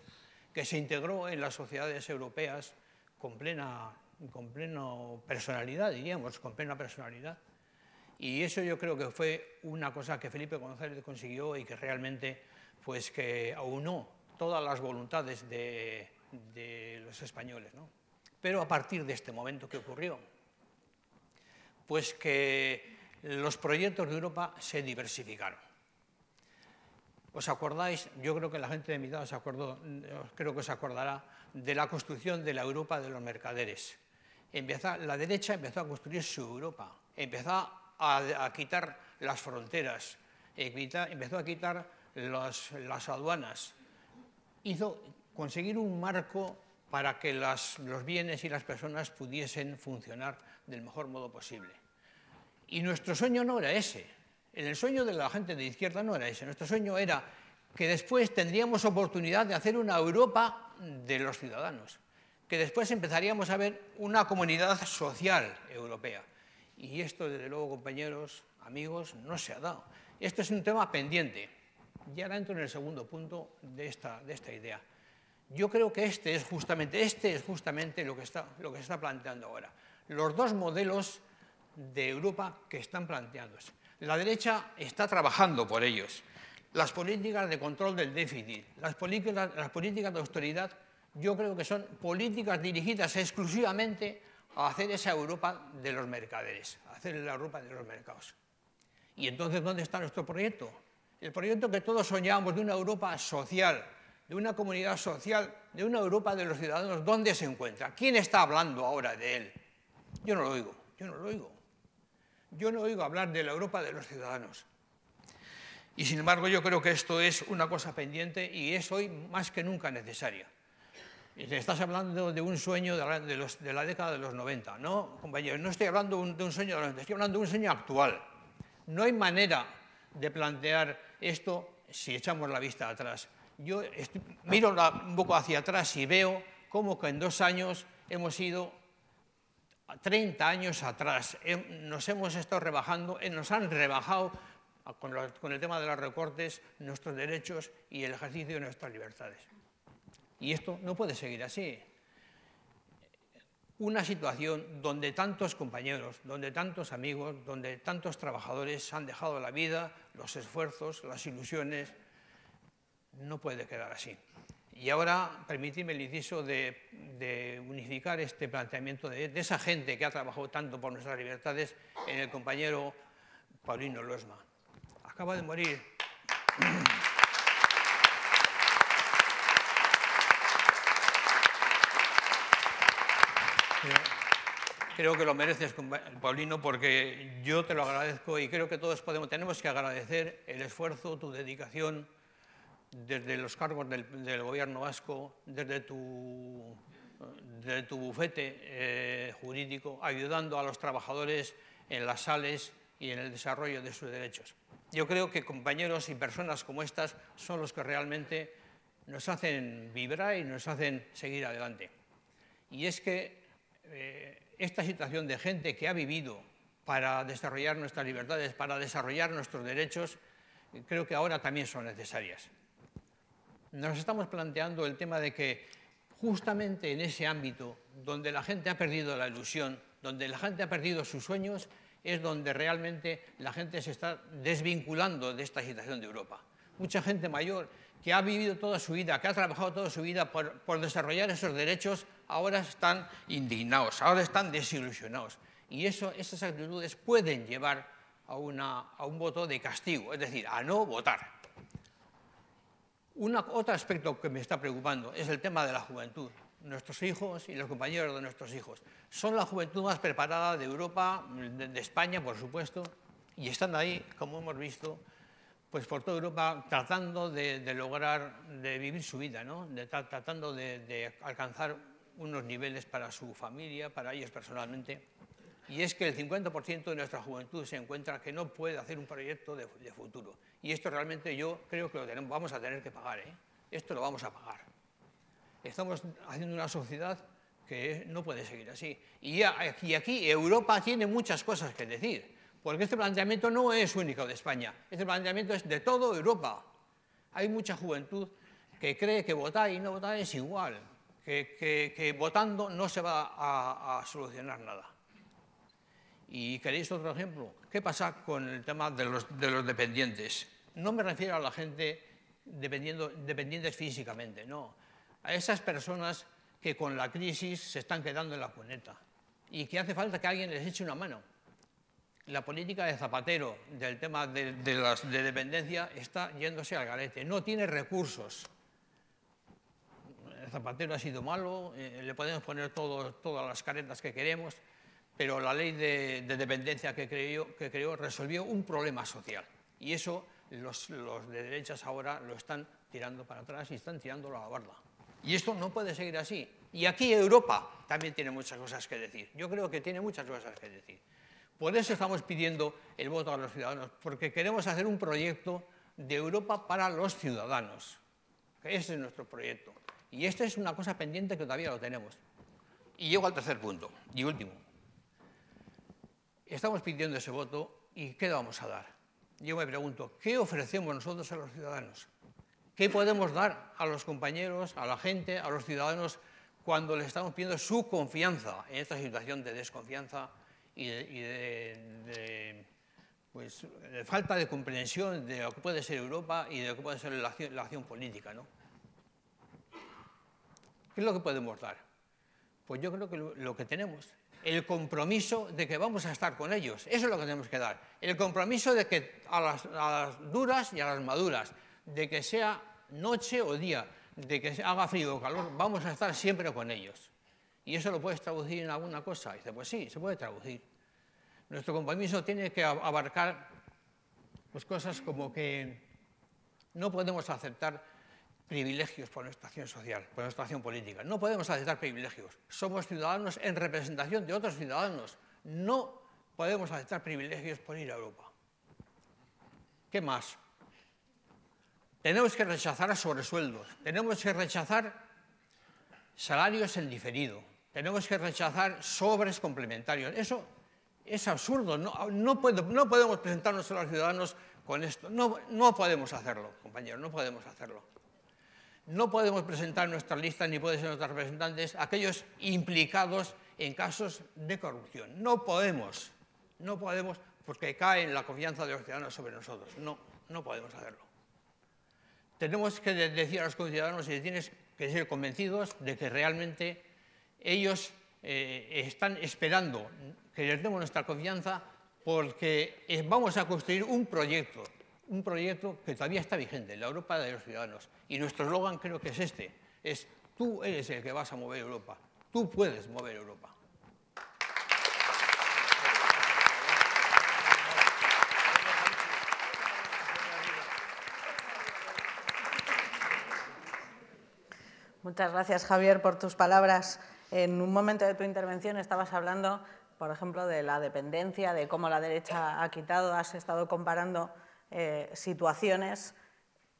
que se integró en las sociedades europeas con plena, con plena personalidad, diríamos, con plena personalidad. Y eso yo creo que fue una cosa que Felipe González consiguió y que realmente, pues, que aunó todas las voluntades de, de los españoles, ¿no? Pero a partir de este momento, ¿qué ocurrió? Pues que los proyectos de Europa se diversificaron. ¿Os acordáis? Yo creo que la gente de mi edad os acordó, creo que os acordará de la construcción de la Europa de los mercaderes. Empezó, la derecha empezó a construir su Europa, empezó a, a quitar las fronteras, empezó a quitar los, las aduanas, hizo conseguir un marco para que las, los bienes y las personas pudiesen funcionar del mejor modo posible. Y nuestro sueño no era ese. El sueño de la gente de izquierda no era ese. Nuestro sueño era que después tendríamos oportunidad de hacer una Europa de los ciudadanos, que después empezaríamos a ver una comunidad social europea. Y esto, desde luego, compañeros, amigos, no se ha dado. Esto es un tema pendiente. Y ahora entro en el segundo punto de esta, de esta idea. Yo creo que este es justamente, este es justamente lo que está, lo que se está planteando ahora. Los dos modelos de Europa que están planteados. La derecha está trabajando por ellos. Las políticas de control del déficit, las políticas, las políticas de austeridad, yo creo que son políticas dirigidas exclusivamente a hacer esa Europa de los mercaderes, a hacer la Europa de los mercados. Y entonces, ¿dónde está nuestro proyecto? El proyecto que todos soñábamos de una Europa social, de una comunidad social, de una Europa de los ciudadanos, ¿dónde se encuentra? ¿Quién está hablando ahora de él? Yo no lo oigo, yo no lo oigo. Yo no oigo hablar de la Europa de los ciudadanos. Y sin embargo, yo creo que esto es una cosa pendiente y es hoy más que nunca necesaria. Estás hablando de un sueño de la, de los, de la década de los noventa, ¿no, compañeros? No estoy hablando de un sueño de los noventa, estoy hablando de un sueño actual. No hay manera de plantear esto si echamos la vista atrás. yo estoy, miro la, un poco hacia atrás y veo cómo que en dos años hemos ido treinta años atrás. Nos hemos estado rebajando, nos han rebajado con, los, con el tema de los recortes nuestros derechos y el ejercicio de nuestras libertades. Y esto no puede seguir así. Una situación donde tantos compañeros, donde tantos amigos, donde tantos trabajadores han dejado la vida, los esfuerzos, las ilusiones, no puede quedar así. Y ahora, permitidme el inciso de, de unificar este planteamiento de, de esa gente que ha trabajado tanto por nuestras libertades en el compañero Paulino Losma. Acaba de morir. Creo que lo mereces, Paulino, porque yo te lo agradezco y creo que todos podemos, tenemos que agradecer el esfuerzo, tu dedicación, desde los cargos del, del gobierno vasco, desde tu, desde tu bufete eh, jurídico, ayudando a los trabajadores en las sales y en el desarrollo de sus derechos. Yo creo que compañeros y personas como estas son los que realmente nos hacen vibrar y nos hacen seguir adelante. Y es que eh, esta situación de gente que ha vivido para desarrollar nuestras libertades, para desarrollar nuestros derechos, creo que ahora también son necesarias. Nos estamos planteando el tema de que justamente en ese ámbito donde la gente ha perdido la ilusión, donde la gente ha perdido sus sueños, es donde realmente la gente se está desvinculando de esta situación de Europa. Mucha gente mayor que ha vivido toda su vida, que ha trabajado toda su vida por, por desarrollar esos derechos, ahora están indignados, ahora están desilusionados. Y eso, esas actitudes pueden llevar a, una, a un voto de castigo, es decir, a no votar. Una, otro aspecto que me está preocupando es el tema de la juventud. Nuestros hijos y los compañeros de nuestros hijos son la juventud más preparada de Europa, de, de España, por supuesto, y están ahí, como hemos visto, pues por toda Europa tratando de, de lograr, de vivir su vida, ¿no? de, tra tratando de, de alcanzar unos niveles para su familia, para ellos personalmente. Y es que el cincuenta por ciento de nuestra juventud se encuentra que no puede hacer un proyecto de, de futuro. Y esto realmente yo creo que lo tenemos, vamos a tener que pagar, ¿eh? Esto lo vamos a pagar. Estamos haciendo una sociedad que no puede seguir así. Y aquí, aquí Europa tiene muchas cosas que decir. Porque este planteamiento no es único de España, este planteamiento es de toda Europa. Hay mucha juventud que cree que votar y no votar es igual, que, que, que votando no se va a, a solucionar nada. ¿Y queréis otro ejemplo? ¿Qué pasa con el tema de los, de los dependientes? No me refiero a la gente dependiendo, dependientes físicamente, no. A esas personas que con la crisis se están quedando en la cuneta y que hace falta que alguien les eche una mano. La política de Zapatero del tema de, de, las, de dependencia está yéndose al garete, no tiene recursos. Zapatero ha sido malo, eh, le podemos poner todo, todas las caretas que queremos, pero la ley de, de dependencia que creó, que creó resolvió un problema social y eso los, los de derechas ahora lo están tirando para atrás y están tirando la barda. Y esto no puede seguir así. Y aquí Europa también tiene muchas cosas que decir. Yo creo que tiene muchas cosas que decir. Por eso estamos pidiendo el voto a los ciudadanos, porque queremos hacer un proyecto de Europa para los ciudadanos. Ese es nuestro proyecto. Y esta es una cosa pendiente que todavía lo tenemos. Y llego al tercer punto, y último. Estamos pidiendo ese voto, ¿y qué le vamos a dar? Yo me pregunto, ¿qué ofrecemos nosotros a los ciudadanos? ¿Qué podemos dar a los compañeros, a la gente, a los ciudadanos, cuando le estamos pidiendo su confianza en esta situación de desconfianza y de, y de, de, pues, de falta de comprensión de lo que puede ser Europa y de lo que puede ser la acción, la acción política, ¿no? ¿Qué es lo que podemos dar? Pues yo creo que lo, lo que tenemos, el compromiso de que vamos a estar con ellos, eso es lo que tenemos que dar, el compromiso de que a las, a las duras y a las maduras, de que sea noche o día, de que haga frío o calor, vamos a estar siempre con ellos. ¿Y eso lo puedes traducir en alguna cosa? Y dice, pues sí, se puede traducir. Nuestro compromiso tiene que abarcar pues, cosas como que no podemos aceptar privilegios por nuestra acción social, por nuestra acción política. No podemos aceptar privilegios. Somos ciudadanos en representación de otros ciudadanos. No podemos aceptar privilegios por ir a Europa. ¿Qué más? Tenemos que rechazar sobresueldos, tenemos que rechazar salarios en diferido, tenemos que rechazar sobres complementarios. Eso es absurdo, no, no, puede, no podemos presentarnos a los ciudadanos con esto, no, no podemos hacerlo, compañeros, no podemos hacerlo. No podemos presentar nuestras listas ni pueden ser nuestros representantes aquellos implicados en casos de corrupción. No podemos, no podemos porque cae en la confianza de los ciudadanos sobre nosotros. No, no podemos hacerlo. Tenemos que decir a los conciudadanos y tienes que ser convencidos de que realmente ellos eh, están esperando que les demos nuestra confianza porque vamos a construir un proyecto. Un proyecto que todavía está vigente, la Europa de los ciudadanos. Y nuestro eslogan creo que es este, es tú eres el que vas a mover Europa, tú puedes mover Europa. Muchas gracias, Javier, por tus palabras. En un momento de tu intervención estabas hablando, por ejemplo, de la dependencia, de cómo la derecha ha quitado, has estado comparando Eh, situaciones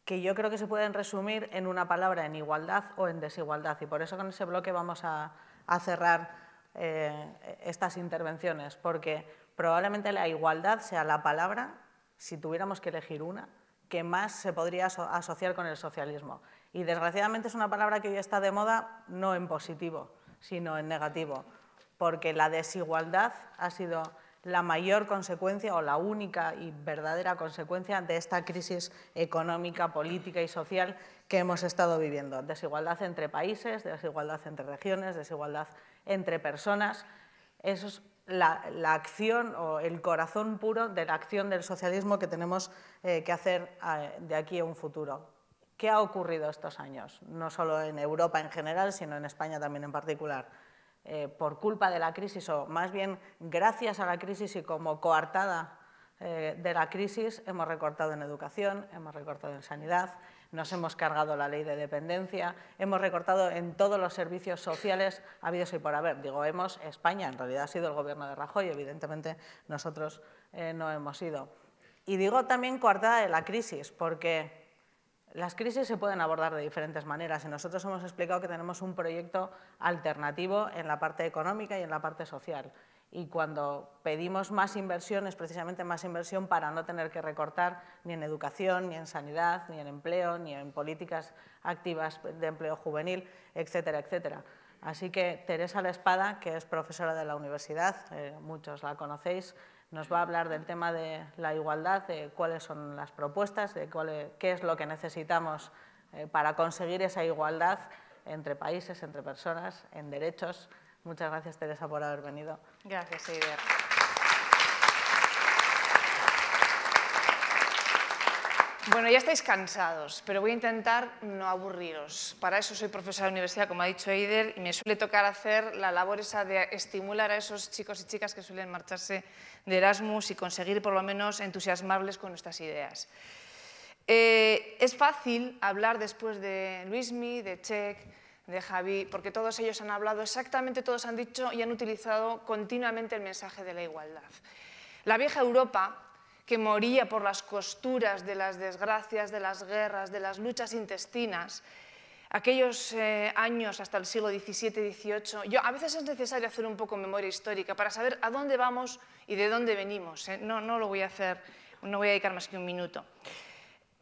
que yo creo que se pueden resumir en una palabra, en igualdad o en desigualdad. Y por eso con ese bloque vamos a, a cerrar eh, estas intervenciones, porque probablemente la igualdad sea la palabra, si tuviéramos que elegir una, que más se podría aso- asociar con el socialismo. Y desgraciadamente es una palabra que hoy está de moda, no en positivo, sino en negativo, porque la desigualdad ha sido la mayor consecuencia o la única y verdadera consecuencia de esta crisis económica, política y social que hemos estado viviendo. Desigualdad entre países, desigualdad entre regiones, desigualdad entre personas. Eso es la, la acción o el corazón puro de la acción del socialismo que tenemos eh, que hacer a, de aquí a un futuro. ¿Qué ha ocurrido estos años? No solo en Europa en general, sino en España también en particular. Eh, por culpa de la crisis, o más bien gracias a la crisis y como coartada eh, de la crisis, hemos recortado en educación, hemos recortado en sanidad, nos hemos cargado la ley de dependencia, hemos recortado en todos los servicios sociales habidos y por haber. Digo, hemos, España, en realidad ha sido el gobierno de Rajoy, evidentemente nosotros eh, no hemos ido. Y digo también coartada de la crisis, porque las crisis se pueden abordar de diferentes maneras y nosotros hemos explicado que tenemos un proyecto alternativo en la parte económica y en la parte social. Y cuando pedimos más inversión, es precisamente más inversión para no tener que recortar ni en educación, ni en sanidad, ni en empleo, ni en políticas activas de empleo juvenil, etcétera, etcétera. Así que Teresa La Espada, que es profesora de la universidad, eh, muchos la conocéis, nos va a hablar del tema de la igualdad, de cuáles son las propuestas, de cuál es, qué es lo que necesitamos eh, para conseguir esa igualdad entre países, entre personas, en derechos. Muchas gracias, Teresa, por haber venido. Gracias, Eider. Bueno, ya estáis cansados, pero voy a intentar no aburriros. Para eso soy profesora de universidad, como ha dicho Eider, y me suele tocar hacer la labor esa de estimular a esos chicos y chicas que suelen marcharse de Erasmus y conseguir, por lo menos, entusiasmarles con nuestras ideas. Eh, es fácil hablar después de Luismi, de Cheik, de Javi, porque todos ellos han hablado exactamente, todos han dicho y han utilizado continuamente el mensaje de la igualdad. La vieja Europa, que moría por las costuras de las desgracias, de las guerras, de las luchas intestinas, aquellos eh, años hasta el siglo diecisiete dieciocho, yo, a veces es necesario hacer un poco memoria histórica para saber a dónde vamos y de dónde venimos, ¿eh? No, no lo voy a hacer, no voy a dedicar más que un minuto.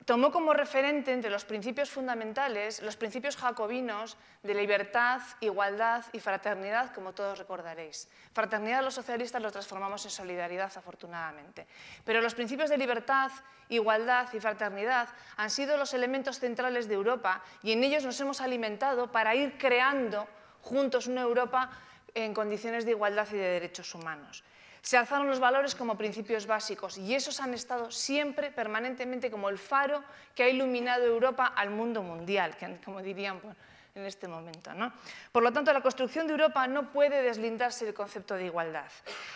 Tomó como referente entre los principios fundamentales los principios jacobinos de libertad, igualdad y fraternidad, como todos recordaréis. Fraternidad los socialistas lo transformamos en solidaridad, afortunadamente. Pero los principios de libertad, igualdad y fraternidad han sido los elementos centrales de Europa y en ellos nos hemos alimentado para ir creando juntos una Europa en condiciones de igualdad y de derechos humanos. Se alzaron los valores como principios básicos y esos han estado siempre, permanentemente, como el faro que ha iluminado Europa al mundo mundial, que, como dirían pues, en este momento, ¿no? Por lo tanto, la construcción de Europa no puede deslindarse del concepto de igualdad.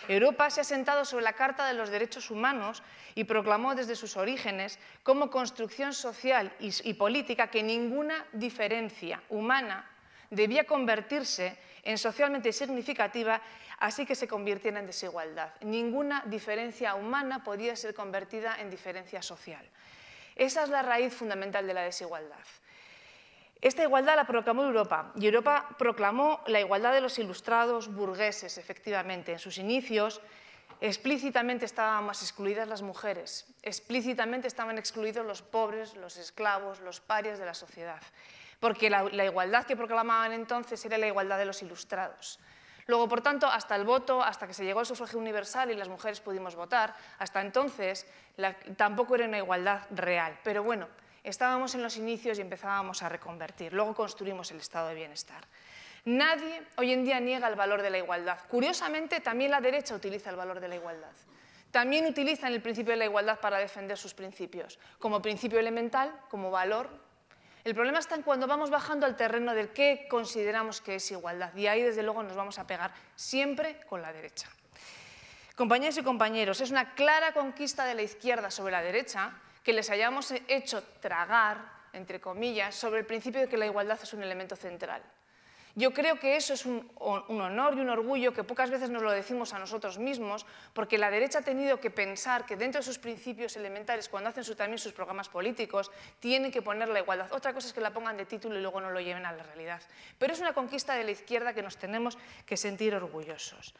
Europa se ha sentado sobre la Carta de los Derechos Humanos y proclamó desde sus orígenes como construcción social y, y política que ninguna diferencia humana debía convertirse en socialmente significativa, así que se convirtiera en desigualdad. Ninguna diferencia humana podía ser convertida en diferencia social. Esa es la raíz fundamental de la desigualdad. Esta igualdad la proclamó Europa, y Europa proclamó la igualdad de los ilustrados burgueses, efectivamente. En sus inicios, explícitamente estaban más excluidas las mujeres, explícitamente estaban excluidos los pobres, los esclavos, los parias de la sociedad, porque la, la igualdad que proclamaban entonces era la igualdad de los ilustrados. Luego, por tanto, hasta el voto, hasta que se llegó al sufragio universal y las mujeres pudimos votar, hasta entonces la, tampoco era una igualdad real, pero bueno, estábamos en los inicios y empezábamos a reconvertir. Luego construimos el estado de bienestar. Nadie hoy en día niega el valor de la igualdad. Curiosamente, también la derecha utiliza el valor de la igualdad. También utilizan el principio de la igualdad para defender sus principios, como principio elemental, como valor. El problema está en cuando vamos bajando al terreno del que consideramos que es igualdad. Y ahí, desde luego, nos vamos a pegar siempre con la derecha. Compañeros y compañeros, es una clara conquista de la izquierda sobre la derecha que les hayamos hecho tragar, entre comillas, sobre el principio de que la igualdad es un elemento central. Yo creo que eso es un, un honor y un orgullo que pocas veces nos lo decimos a nosotros mismos, porque la derecha ha tenido que pensar que dentro de sus principios elementales, cuando hacen su, también sus programas políticos, tienen que poner la igualdad. Otra cosa es que la pongan de título y luego no lo lleven a la realidad. Pero es una conquista de la izquierda que nos tenemos que sentir orgullosos.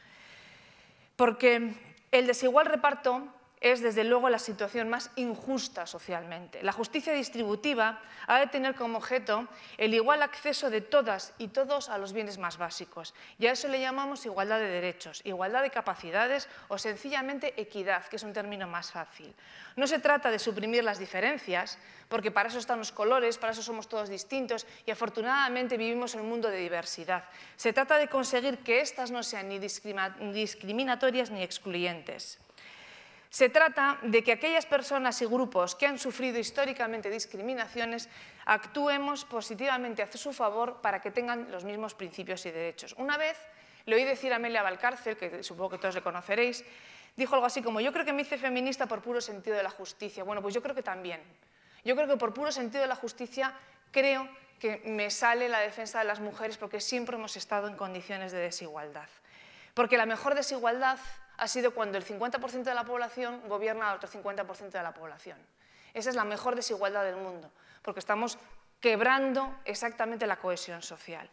Porque el desigual reparto es, desde luego, la situación más injusta socialmente. La justicia distributiva ha de tener como objeto el igual acceso de todas y todos a los bienes más básicos. Y a eso le llamamos igualdad de derechos, igualdad de capacidades o, sencillamente, equidad, que es un término más fácil. No se trata de suprimir las diferencias, porque para eso están los colores, para eso somos todos distintos y, afortunadamente, vivimos en un mundo de diversidad. Se trata de conseguir que estas no sean ni discriminatorias ni excluyentes. Se trata de que aquellas personas y grupos que han sufrido históricamente discriminaciones actuemos positivamente a su favor para que tengan los mismos principios y derechos. Una vez le oí decir a Amelia Valcárcel, que supongo que todos le conoceréis, dijo algo así como: yo creo que me hice feminista por puro sentido de la justicia. Bueno, pues yo creo que también. Yo creo que por puro sentido de la justicia creo que me sale la defensa de las mujeres porque siempre hemos estado en condiciones de desigualdad. Porque la mejor desigualdad ha sido cuando el cincuenta por ciento de la población gobierna al otro cincuenta por ciento de la población. Esa es la mejor desigualdad del mundo, porque estamos quebrando exactamente la cohesión social.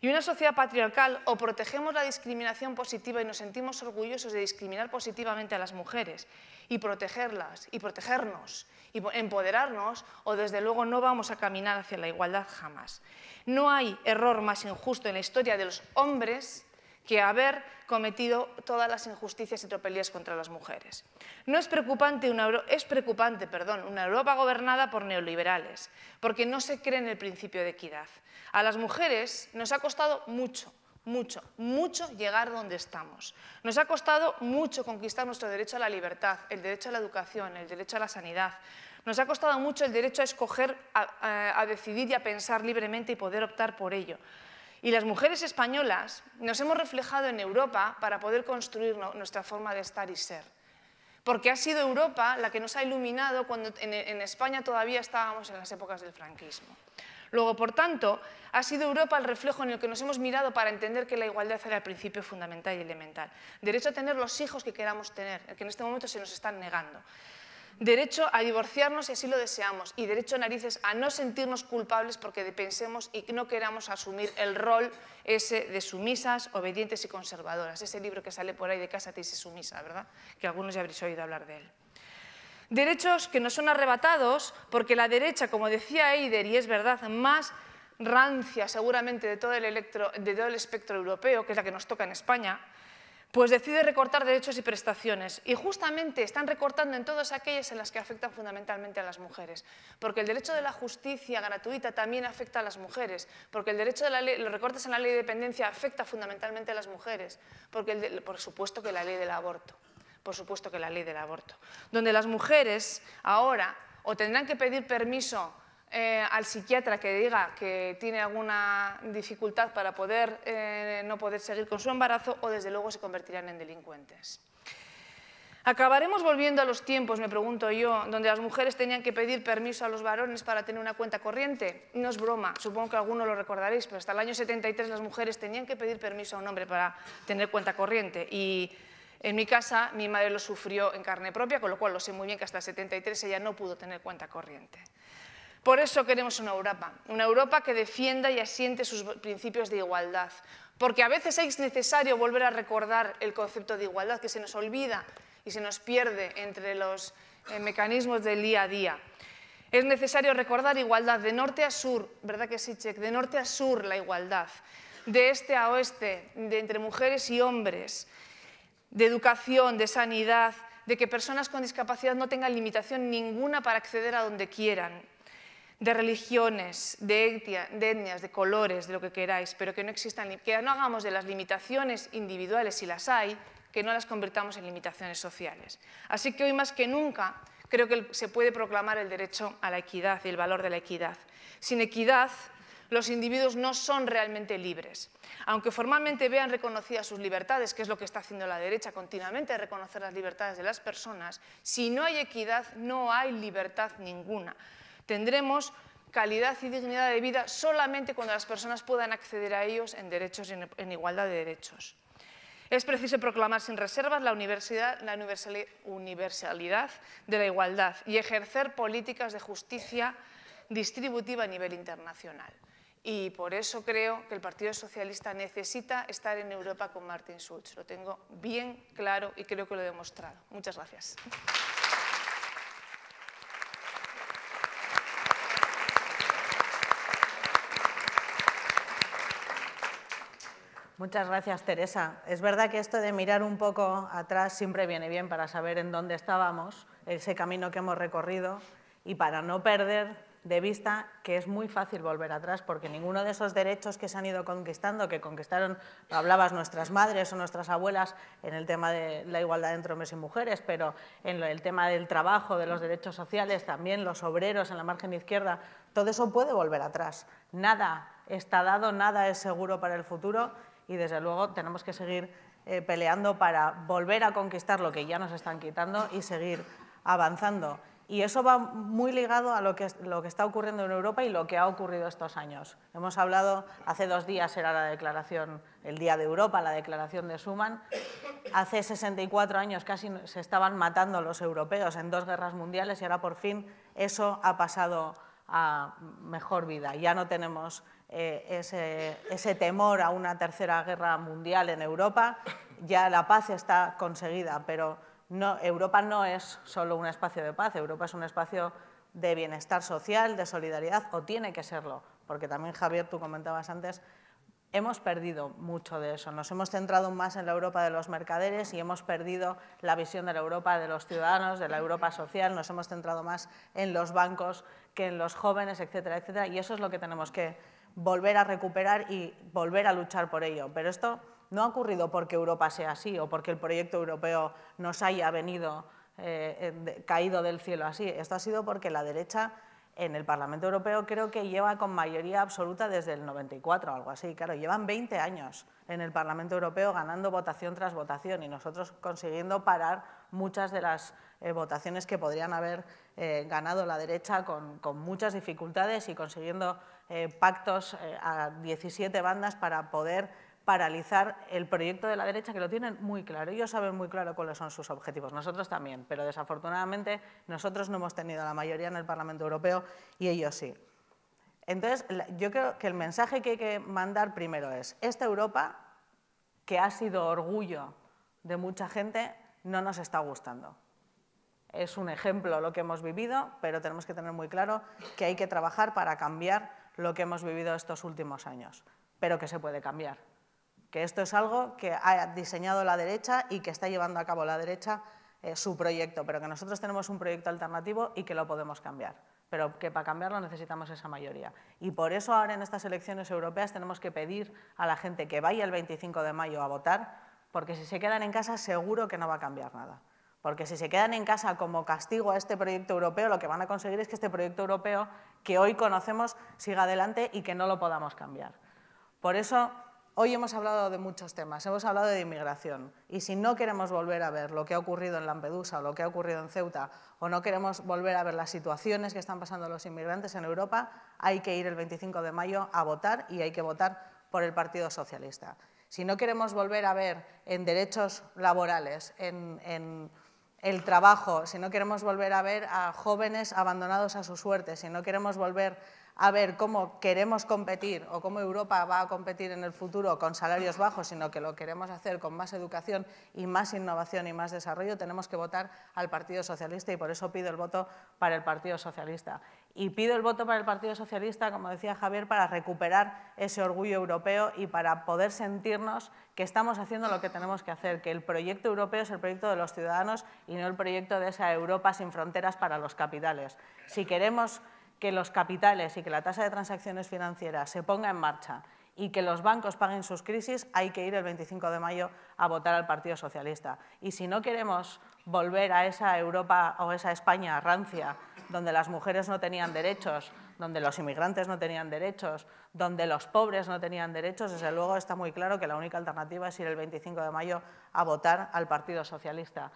Y una sociedad patriarcal, o protegemos la discriminación positiva y nos sentimos orgullosos de discriminar positivamente a las mujeres y protegerlas, y protegernos, y empoderarnos, o desde luego no vamos a caminar hacia la igualdad jamás. No hay error más injusto en la historia de los hombres que haber cometido todas las injusticias y tropelías contra las mujeres. No es preocupante, una, es preocupante perdón, una Europa gobernada por neoliberales, porque no se cree en el principio de equidad. A las mujeres nos ha costado mucho, mucho, mucho llegar donde estamos. Nos ha costado mucho conquistar nuestro derecho a la libertad, el derecho a la educación, el derecho a la sanidad. Nos ha costado mucho el derecho a escoger, a, a, a decidir y a pensar libremente y poder optar por ello. Y las mujeres españolas nos hemos reflejado en Europa para poder construir nuestra forma de estar y ser. Porque ha sido Europa la que nos ha iluminado cuando en España todavía estábamos en las épocas del franquismo. Luego, por tanto, ha sido Europa el reflejo en el que nos hemos mirado para entender que la igualdad era el principio fundamental y elemental. Derecho a tener los hijos que queramos tener, que en este momento se nos están negando. Derecho a divorciarnos si así lo deseamos y derecho, narices, a no sentirnos culpables porque pensemos y no queramos asumir el rol ese de sumisas, obedientes y conservadoras. Ese libro que sale por ahí de Cásate y sé sumisa, ¿verdad? Que algunos ya habréis oído hablar de él. Derechos que nos son arrebatados porque la derecha, como decía Eider, y es verdad, más rancia seguramente de todo el, electro, de todo el espectro europeo, que es la que nos toca en España, pues decide recortar derechos y prestaciones. Y justamente están recortando en todas aquellas en las que afectan fundamentalmente a las mujeres. Porque el derecho de la justicia gratuita también afecta a las mujeres. Porque el derecho de la ley, los recortes en la ley de dependencia afecta fundamentalmente a las mujeres. Porque el de, por supuesto que la ley del aborto. Por supuesto que la ley del aborto. Donde las mujeres ahora o tendrán que pedir permiso Eh, al psiquiatra que diga que tiene alguna dificultad para poder, eh, no poder seguir con su embarazo, o desde luego se convertirán en delincuentes. ¿Acabaremos volviendo a los tiempos, me pregunto yo, donde las mujeres tenían que pedir permiso a los varones para tener una cuenta corriente? No es broma, supongo que algunos lo recordaréis, pero hasta el año setenta y tres las mujeres tenían que pedir permiso a un hombre para tener cuenta corriente y En mi casa mi madre lo sufrió en carne propia, con lo cual lo sé muy bien que hasta el setenta y tres ella no pudo tener cuenta corriente. Por eso queremos una Europa, una Europa que defienda y asiente sus principios de igualdad, porque a veces es necesario volver a recordar el concepto de igualdad que se nos olvida y se nos pierde entre los eh, mecanismos del día a día. Es necesario recordar igualdad de norte a sur, ¿verdad que sí, Cheik? De norte a sur la igualdad, de este a oeste, de entre mujeres y hombres, de educación, de sanidad, de que personas con discapacidad no tengan limitación ninguna para acceder a donde quieran, de religiones, de etnias, de colores, de lo que queráis, pero que no existan, que no hagamos de las limitaciones individuales, si las hay, que no las convirtamos en limitaciones sociales. Así que hoy más que nunca creo que se puede proclamar el derecho a la equidad y el valor de la equidad. Sin equidad, los individuos no son realmente libres. Aunque formalmente vean reconocidas sus libertades, que es lo que está haciendo la derecha continuamente, reconocer las libertades de las personas, si no hay equidad, no hay libertad ninguna. Tendremos calidad y dignidad de vida solamente cuando las personas puedan acceder a ellos en derechos y en igualdad de derechos. Es preciso proclamar sin reservas la universidad, la universalidad de la igualdad y ejercer políticas de justicia distributiva a nivel internacional. Y por eso creo que el Partido Socialista necesita estar en Europa con Martin Schulz. Lo tengo bien claro y creo que lo he demostrado. Muchas gracias. Muchas gracias, Teresa. Es verdad que esto de mirar un poco atrás siempre viene bien para saber en dónde estábamos, ese camino que hemos recorrido y para no perder de vista que es muy fácil volver atrás porque ninguno de esos derechos que se han ido conquistando, que conquistaron, hablabas, nuestras madres o nuestras abuelas en el tema de la igualdad entre hombres y mujeres, pero en el tema del trabajo, de los derechos sociales, también los obreros en la margen izquierda, todo eso puede volver atrás. Nada está dado, nada es seguro para el futuro y desde luego tenemos que seguir eh, peleando para volver a conquistar lo que ya nos están quitando y seguir avanzando. Y eso va muy ligado a lo que, lo que está ocurriendo en Europa y lo que ha ocurrido estos años. Hemos hablado, hace dos días era la declaración, el Día de Europa, la declaración de Schuman. Hace sesenta y cuatro años casi se estaban matando los europeos en dos guerras mundiales y ahora por fin eso ha pasado a mejor vida. Ya no tenemos eh, ese, ese temor a una tercera guerra mundial en Europa, ya la paz está conseguida, pero no, Europa no es solo un espacio de paz, Europa es un espacio de bienestar social, de solidaridad, o tiene que serlo, porque también, Javier, tú comentabas antes, hemos perdido mucho de eso, nos hemos centrado más en la Europa de los mercaderes y hemos perdido la visión de la Europa de los ciudadanos, de la Europa social, nos hemos centrado más en los bancos que en los jóvenes, etcétera, etcétera, y eso es lo que tenemos que volver a recuperar y volver a luchar por ello, pero esto no ha ocurrido porque Europa sea así o porque el proyecto europeo nos haya venido eh, de, caído del cielo así. Esto ha sido porque la derecha en el Parlamento Europeo creo que lleva con mayoría absoluta desde el noventa y cuatro o algo así. Claro, llevan veinte años en el Parlamento Europeo ganando votación tras votación y nosotros consiguiendo parar muchas de las eh, votaciones que podrían haber eh, ganado la derecha con, con muchas dificultades y consiguiendo eh, pactos eh, a diecisiete bandas para poder paralizar el proyecto de la derecha, que lo tienen muy claro, ellos saben muy claro cuáles son sus objetivos, nosotros también, pero desafortunadamente nosotros no hemos tenido la mayoría en el Parlamento Europeo y ellos sí. Entonces, yo creo que el mensaje que hay que mandar primero es, esta Europa, que ha sido orgullo de mucha gente, no nos está gustando. Es un ejemplo lo que hemos vivido, pero tenemos que tener muy claro que hay que trabajar para cambiar lo que hemos vivido estos últimos años, pero que se puede cambiar. Que esto es algo que ha diseñado la derecha y que está llevando a cabo la derecha eh, su proyecto, pero que nosotros tenemos un proyecto alternativo y que lo podemos cambiar, pero que para cambiarlo necesitamos esa mayoría. Y por eso ahora en estas elecciones europeas tenemos que pedir a la gente que vaya el veinticinco de mayo a votar, porque si se quedan en casa seguro que no va a cambiar nada. Porque si se quedan en casa como castigo a este proyecto europeo, lo que van a conseguir es que este proyecto europeo que hoy conocemos siga adelante y que no lo podamos cambiar. Por eso hoy hemos hablado de muchos temas, hemos hablado de inmigración y si no queremos volver a ver lo que ha ocurrido en Lampedusa o lo que ha ocurrido en Ceuta o no queremos volver a ver las situaciones que están pasando los inmigrantes en Europa, hay que ir el veinticinco de mayo a votar y hay que votar por el Partido Socialista. Si no queremos volver a ver en derechos laborales, en, en el trabajo, si no queremos volver a ver a jóvenes abandonados a su suerte, si no queremos volver a ver cómo queremos competir o cómo Europa va a competir en el futuro con salarios bajos, sino que lo queremos hacer con más educación y más innovación y más desarrollo, tenemos que votar al Partido Socialista y por eso pido el voto para el Partido Socialista. Y pido el voto para el Partido Socialista, como decía Javier, para recuperar ese orgullo europeo y para poder sentirnos que estamos haciendo lo que tenemos que hacer, que el proyecto europeo es el proyecto de los ciudadanos y no el proyecto de esa Europa sin fronteras para los capitales. Si queremos que los capitales y que la tasa de transacciones financieras se ponga en marcha y que los bancos paguen sus crisis, hay que ir el veinticinco de mayo a votar al Partido Socialista. Y si no queremos volver a esa Europa o esa España rancia, donde las mujeres no tenían derechos, donde los inmigrantes no tenían derechos, donde los pobres no tenían derechos, desde luego está muy claro que la única alternativa es ir el veinticinco de mayo a votar al Partido Socialista.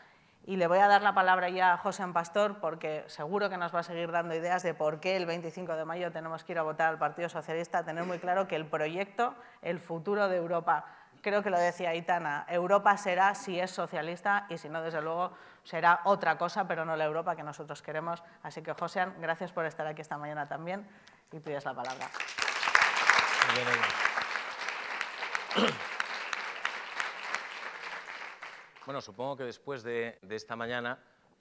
Y le voy a dar la palabra ya a José Pastor, porque seguro que nos va a seguir dando ideas de por qué el veinticinco de mayo tenemos que ir a votar al Partido Socialista, tener muy claro que el proyecto, el futuro de Europa, creo que lo decía Aitana, Europa será si es socialista y si no, desde luego, será otra cosa, pero no la Europa que nosotros queremos. Así que, José, gracias por estar aquí esta mañana también y tú ya es la palabra. Muy bien, muy bien. Bueno, supongo que después de, de esta mañana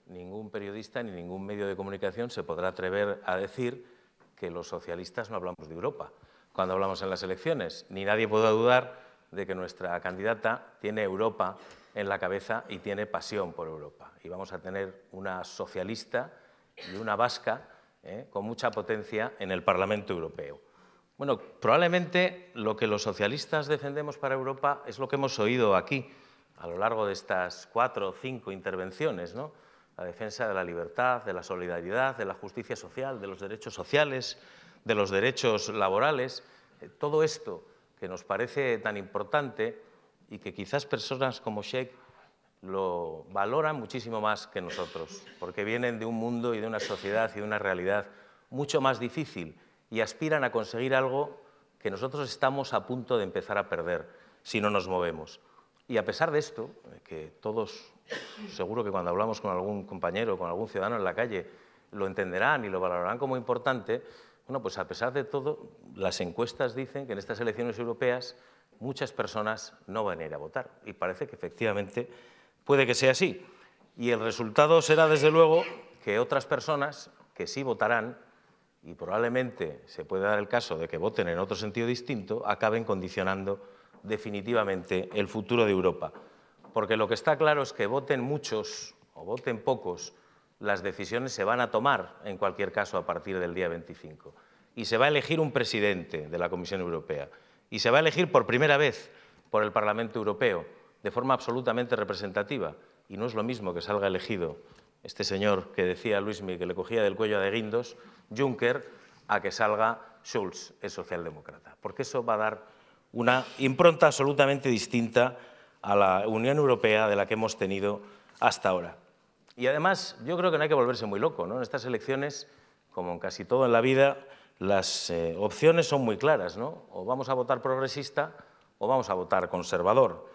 ningún periodista ni ningún medio de comunicación se podrá atrever a decir que los socialistas no hablamos de Europa cuando hablamos en las elecciones. Ni nadie podrá dudar de que nuestra candidata tiene Europa en la cabeza y tiene pasión por Europa. Y vamos a tener una socialista y una vasca eh, con mucha potencia en el Parlamento Europeo. Bueno, probablemente lo que los socialistas defendemos para Europa es lo que hemos oído aquí a lo largo de estas cuatro o cinco intervenciones, ¿no? La defensa de la libertad, de la solidaridad, de la justicia social, de los derechos sociales, de los derechos laborales, eh, todo esto que nos parece tan importante y que quizás personas como Cheik lo valoran muchísimo más que nosotros, porque vienen de un mundo y de una sociedad y de una realidad mucho más difícil y aspiran a conseguir algo que nosotros estamos a punto de empezar a perder si no nos movemos. Y a pesar de esto, que todos, seguro que cuando hablamos con algún compañero, con algún ciudadano en la calle, lo entenderán y lo valorarán como importante, bueno, pues a pesar de todo, las encuestas dicen que en estas elecciones europeas muchas personas no van a ir a votar. Y parece que efectivamente puede que sea así. Y el resultado será, desde luego, que otras personas que sí votarán, y probablemente se puede dar el caso de que voten en otro sentido distinto, acaben condicionando definitivamente el futuro de Europa, porque lo que está claro es que voten muchos o voten pocos, las decisiones se van a tomar en cualquier caso a partir del día veinticinco y se va a elegir un presidente de la Comisión Europea y se va a elegir por primera vez por el Parlamento Europeo de forma absolutamente representativa y no es lo mismo que salga elegido este señor que decía Luis Miguel que le cogía del cuello a De Guindos, Juncker, a que salga Schulz, el socialdemócrata, porque eso va a dar una impronta absolutamente distinta a la Unión Europea de la que hemos tenido hasta ahora. Y además, yo creo que no hay que volverse muy loco, ¿no? En estas elecciones, como en casi todo en la vida, las eh, opciones son muy claras, ¿no? O vamos a votar progresista o vamos a votar conservador.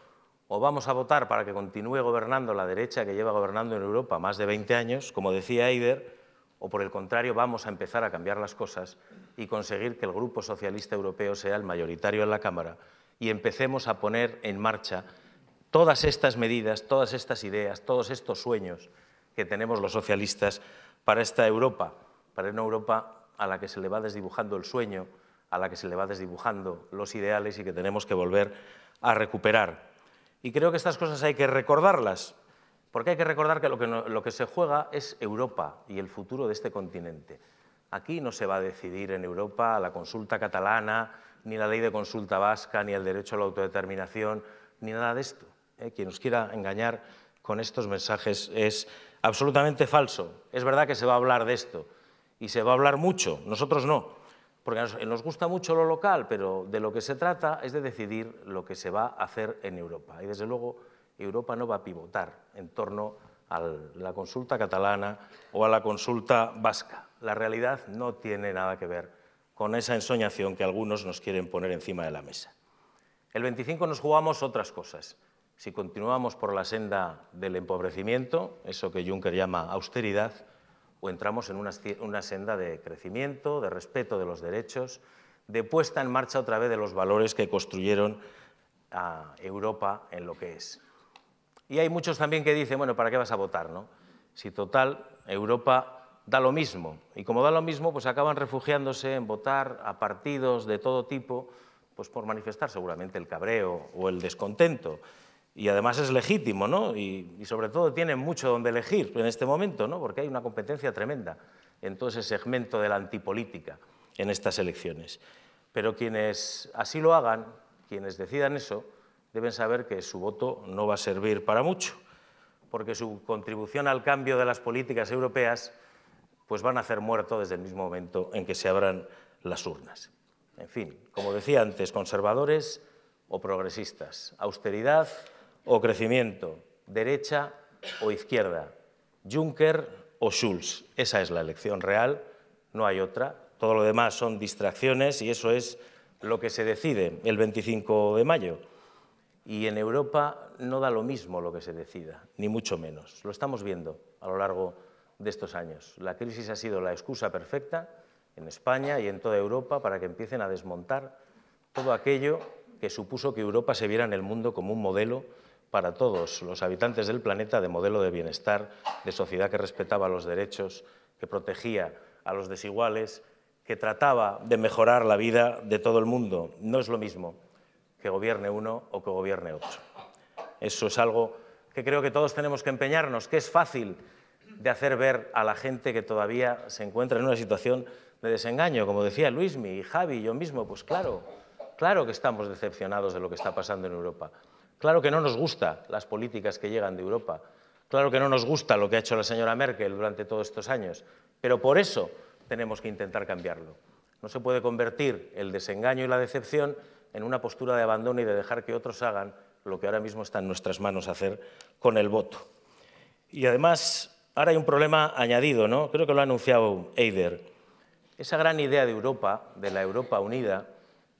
O vamos a votar para que continúe gobernando la derecha que lleva gobernando en Europa más de veinte años, como decía Eider, o por el contrario vamos a empezar a cambiar las cosas y conseguir que el Grupo Socialista Europeo sea el mayoritario en la Cámara y empecemos a poner en marcha todas estas medidas, todas estas ideas, todos estos sueños que tenemos los socialistas para esta Europa, para una Europa a la que se le va desdibujando el sueño, a la que se le va desdibujando los ideales y que tenemos que volver a recuperar. Y creo que estas cosas hay que recordarlas. Porque hay que recordar que lo, que lo que se juega es Europa y el futuro de este continente. Aquí no se va a decidir en Europa la consulta catalana, ni la ley de consulta vasca, ni el derecho a la autodeterminación, ni nada de esto. ¿Eh? Quien nos quiera engañar con estos mensajes es absolutamente falso. Es verdad que se va a hablar de esto y se va a hablar mucho, nosotros no, porque nos, nos gusta mucho lo local, pero de lo que se trata es de decidir lo que se va a hacer en Europa. Y desde luego Europa no va a pivotar en torno a la consulta catalana o a la consulta vasca. La realidad no tiene nada que ver con esa ensoñación que algunos nos quieren poner encima de la mesa. El veinticinco nos jugamos otras cosas. Si continuamos por la senda del empobrecimiento, eso que Juncker llama austeridad, o entramos en una, una senda de crecimiento, de respeto de los derechos, de puesta en marcha otra vez de los valores que construyeron a Europa en lo que es. Y hay muchos también que dicen, bueno, ¿para qué vas a votar, no? Si total, Europa da lo mismo. Y como da lo mismo, pues acaban refugiándose en votar a partidos de todo tipo, pues por manifestar seguramente el cabreo o el descontento. Y además es legítimo, ¿no? Y, y sobre todo tienen mucho donde elegir en este momento, ¿no? Porque hay una competencia tremenda en todo ese segmento de la antipolítica en estas elecciones. Pero quienes así lo hagan, quienes decidan eso, deben saber que su voto no va a servir para mucho, porque su contribución al cambio de las políticas europeas pues van a ser muerto desde el mismo momento en que se abran las urnas. En fin, como decía antes, conservadores o progresistas, austeridad o crecimiento, derecha o izquierda, Juncker o Schulz. Esa es la elección real, no hay otra. Todo lo demás son distracciones y eso es lo que se decide el veinticinco de mayo. Y en Europa no da lo mismo lo que se decida, ni mucho menos. Lo estamos viendo a lo largo de estos años. La crisis ha sido la excusa perfecta en España y en toda Europa para que empiecen a desmontar todo aquello que supuso que Europa se viera en el mundo como un modelo para todos los habitantes del planeta, de modelo de bienestar, de sociedad que respetaba los derechos, que protegía a los desiguales, que trataba de mejorar la vida de todo el mundo. No es lo mismo que gobierne uno o que gobierne otro. Eso es algo que creo que todos tenemos que empeñarnos, que es fácil de hacer ver a la gente que todavía se encuentra en una situación de desengaño. Como decía Luismi y Javi y yo mismo, pues claro, claro que estamos decepcionados de lo que está pasando en Europa. Claro que no nos gustan las políticas que llegan de Europa. Claro que no nos gusta lo que ha hecho la señora Merkel durante todos estos años. Pero por eso tenemos que intentar cambiarlo. No se puede convertir el desengaño y la decepción en una postura de abandono y de dejar que otros hagan lo que ahora mismo está en nuestras manos hacer con el voto. Y además, ahora hay un problema añadido, ¿no? Creo que lo ha anunciado Eider. Esa gran idea de Europa, de la Europa unida,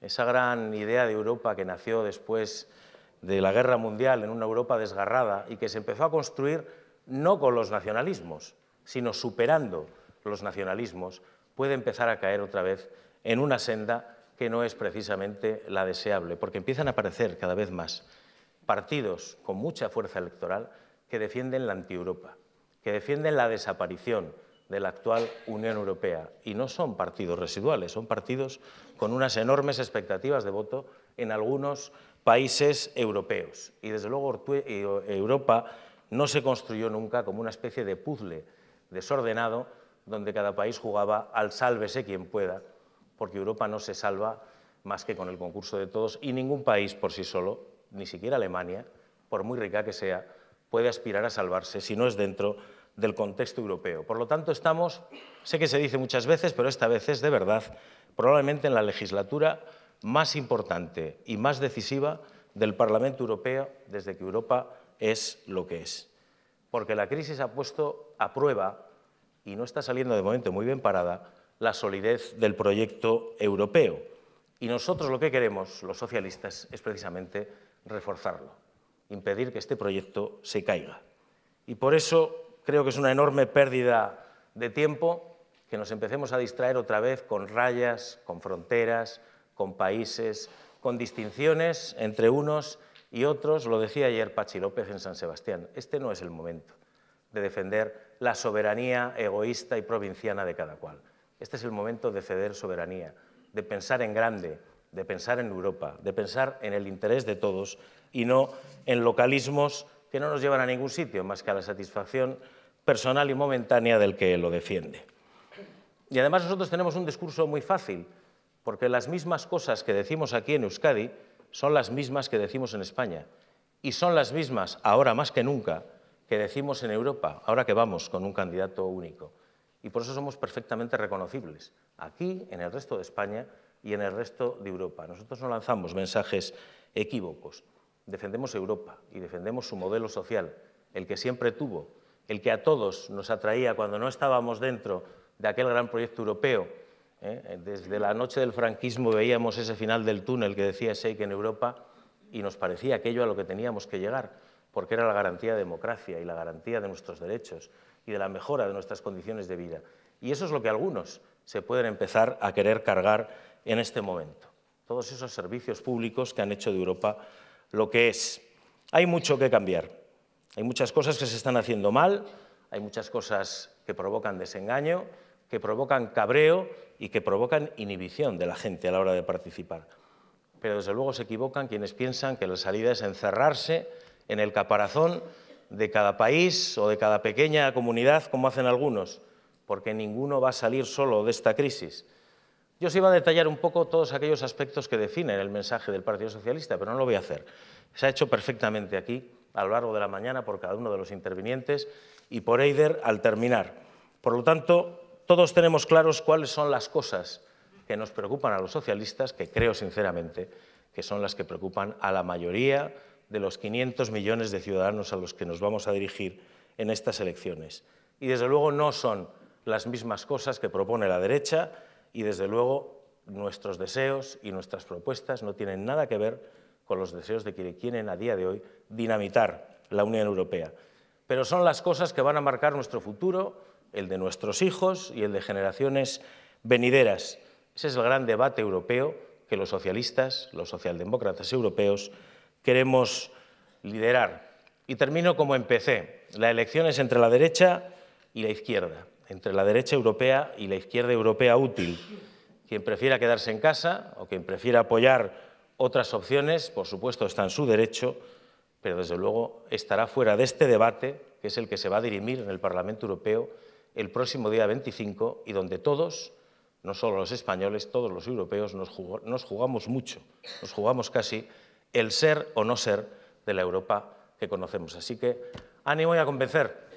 esa gran idea de Europa que nació después de la Guerra Mundial en una Europa desgarrada y que se empezó a construir no con los nacionalismos, sino superando los nacionalismos, puede empezar a caer otra vez en una senda que no es precisamente la deseable, porque empiezan a aparecer cada vez más partidos con mucha fuerza electoral que defienden la anti-Europa, que defienden la desaparición de la actual Unión Europea. Y no son partidos residuales, son partidos con unas enormes expectativas de voto en algunos países europeos. Y desde luego Europa no se construyó nunca como una especie de puzzle desordenado donde cada país jugaba al sálvese quien pueda, porque Europa no se salva más que con el concurso de todos y ningún país por sí solo, ni siquiera Alemania, por muy rica que sea, puede aspirar a salvarse si no es dentro del contexto europeo. Por lo tanto, estamos, sé que se dice muchas veces, pero esta vez es de verdad, probablemente en la legislatura más importante y más decisiva del Parlamento Europeo desde que Europa es lo que es. Porque la crisis ha puesto a prueba, y no está saliendo de momento muy bien parada, la solidez del proyecto europeo. Y nosotros lo que queremos, los socialistas, es precisamente reforzarlo, impedir que este proyecto se caiga. Y por eso creo que es una enorme pérdida de tiempo que nos empecemos a distraer otra vez con rayas, con fronteras, con países, con distinciones entre unos y otros. Lo decía ayer Pachi López en San Sebastián, este no es el momento de defender la soberanía egoísta y provinciana de cada cual. Este es el momento de ceder soberanía, de pensar en grande, de pensar en Europa, de pensar en el interés de todos y no en localismos que no nos llevan a ningún sitio más que a la satisfacción personal y momentánea del que lo defiende. Y además nosotros tenemos un discurso muy fácil, porque las mismas cosas que decimos aquí en Euskadi son las mismas que decimos en España y son las mismas, ahora más que nunca, que decimos en Europa, ahora que vamos con un candidato único. Y por eso somos perfectamente reconocibles, aquí, en el resto de España y en el resto de Europa. Nosotros no lanzamos mensajes equívocos, defendemos Europa y defendemos su modelo social, el que siempre tuvo, el que a todos nos atraía cuando no estábamos dentro de aquel gran proyecto europeo. ¿eh? Desde la noche del franquismo veíamos ese final del túnel que decía Cheik en Europa y nos parecía aquello a lo que teníamos que llegar, porque era la garantía de democracia y la garantía de nuestros derechos y de la mejora de nuestras condiciones de vida. Y eso es lo que algunos se pueden empezar a querer cargar en este momento. Todos esos servicios públicos que han hecho de Europa lo que es. Hay mucho que cambiar. Hay muchas cosas que se están haciendo mal, hay muchas cosas que provocan desengaño, que provocan cabreo y que provocan inhibición de la gente a la hora de participar. Pero desde luego se equivocan quienes piensan que la salida es encerrarse en el caparazón de cada país o de cada pequeña comunidad, como hacen algunos, porque ninguno va a salir solo de esta crisis. Yo os iba a detallar un poco todos aquellos aspectos que definen el mensaje del Partido Socialista, pero no lo voy a hacer. Se ha hecho perfectamente aquí, a lo largo de la mañana, por cada uno de los intervinientes y por Eider al terminar. Por lo tanto, todos tenemos claros cuáles son las cosas que nos preocupan a los socialistas, que creo sinceramente que son las que preocupan a la mayoría de los quinientos millones de ciudadanos a los que nos vamos a dirigir en estas elecciones. Y desde luego no son las mismas cosas que propone la derecha y desde luego nuestros deseos y nuestras propuestas no tienen nada que ver con los deseos de quienes quieren a día de hoy dinamitar la Unión Europea. Pero son las cosas que van a marcar nuestro futuro, el de nuestros hijos y el de generaciones venideras. Ese es el gran debate europeo que los socialistas, los socialdemócratas europeos, queremos liderar. Y termino como empecé. La elección es entre la derecha y la izquierda, entre la derecha europea y la izquierda europea útil. Quien prefiera quedarse en casa o quien prefiera apoyar otras opciones, por supuesto, está en su derecho, pero desde luego estará fuera de este debate, que es el que se va a dirimir en el Parlamento Europeo el próximo día veinticinco y donde todos, no solo los españoles, todos los europeos nos, jugó, nos jugamos mucho, nos jugamos casi el ser o no ser de la Europa que conocemos. Así que ánimo y a convencer.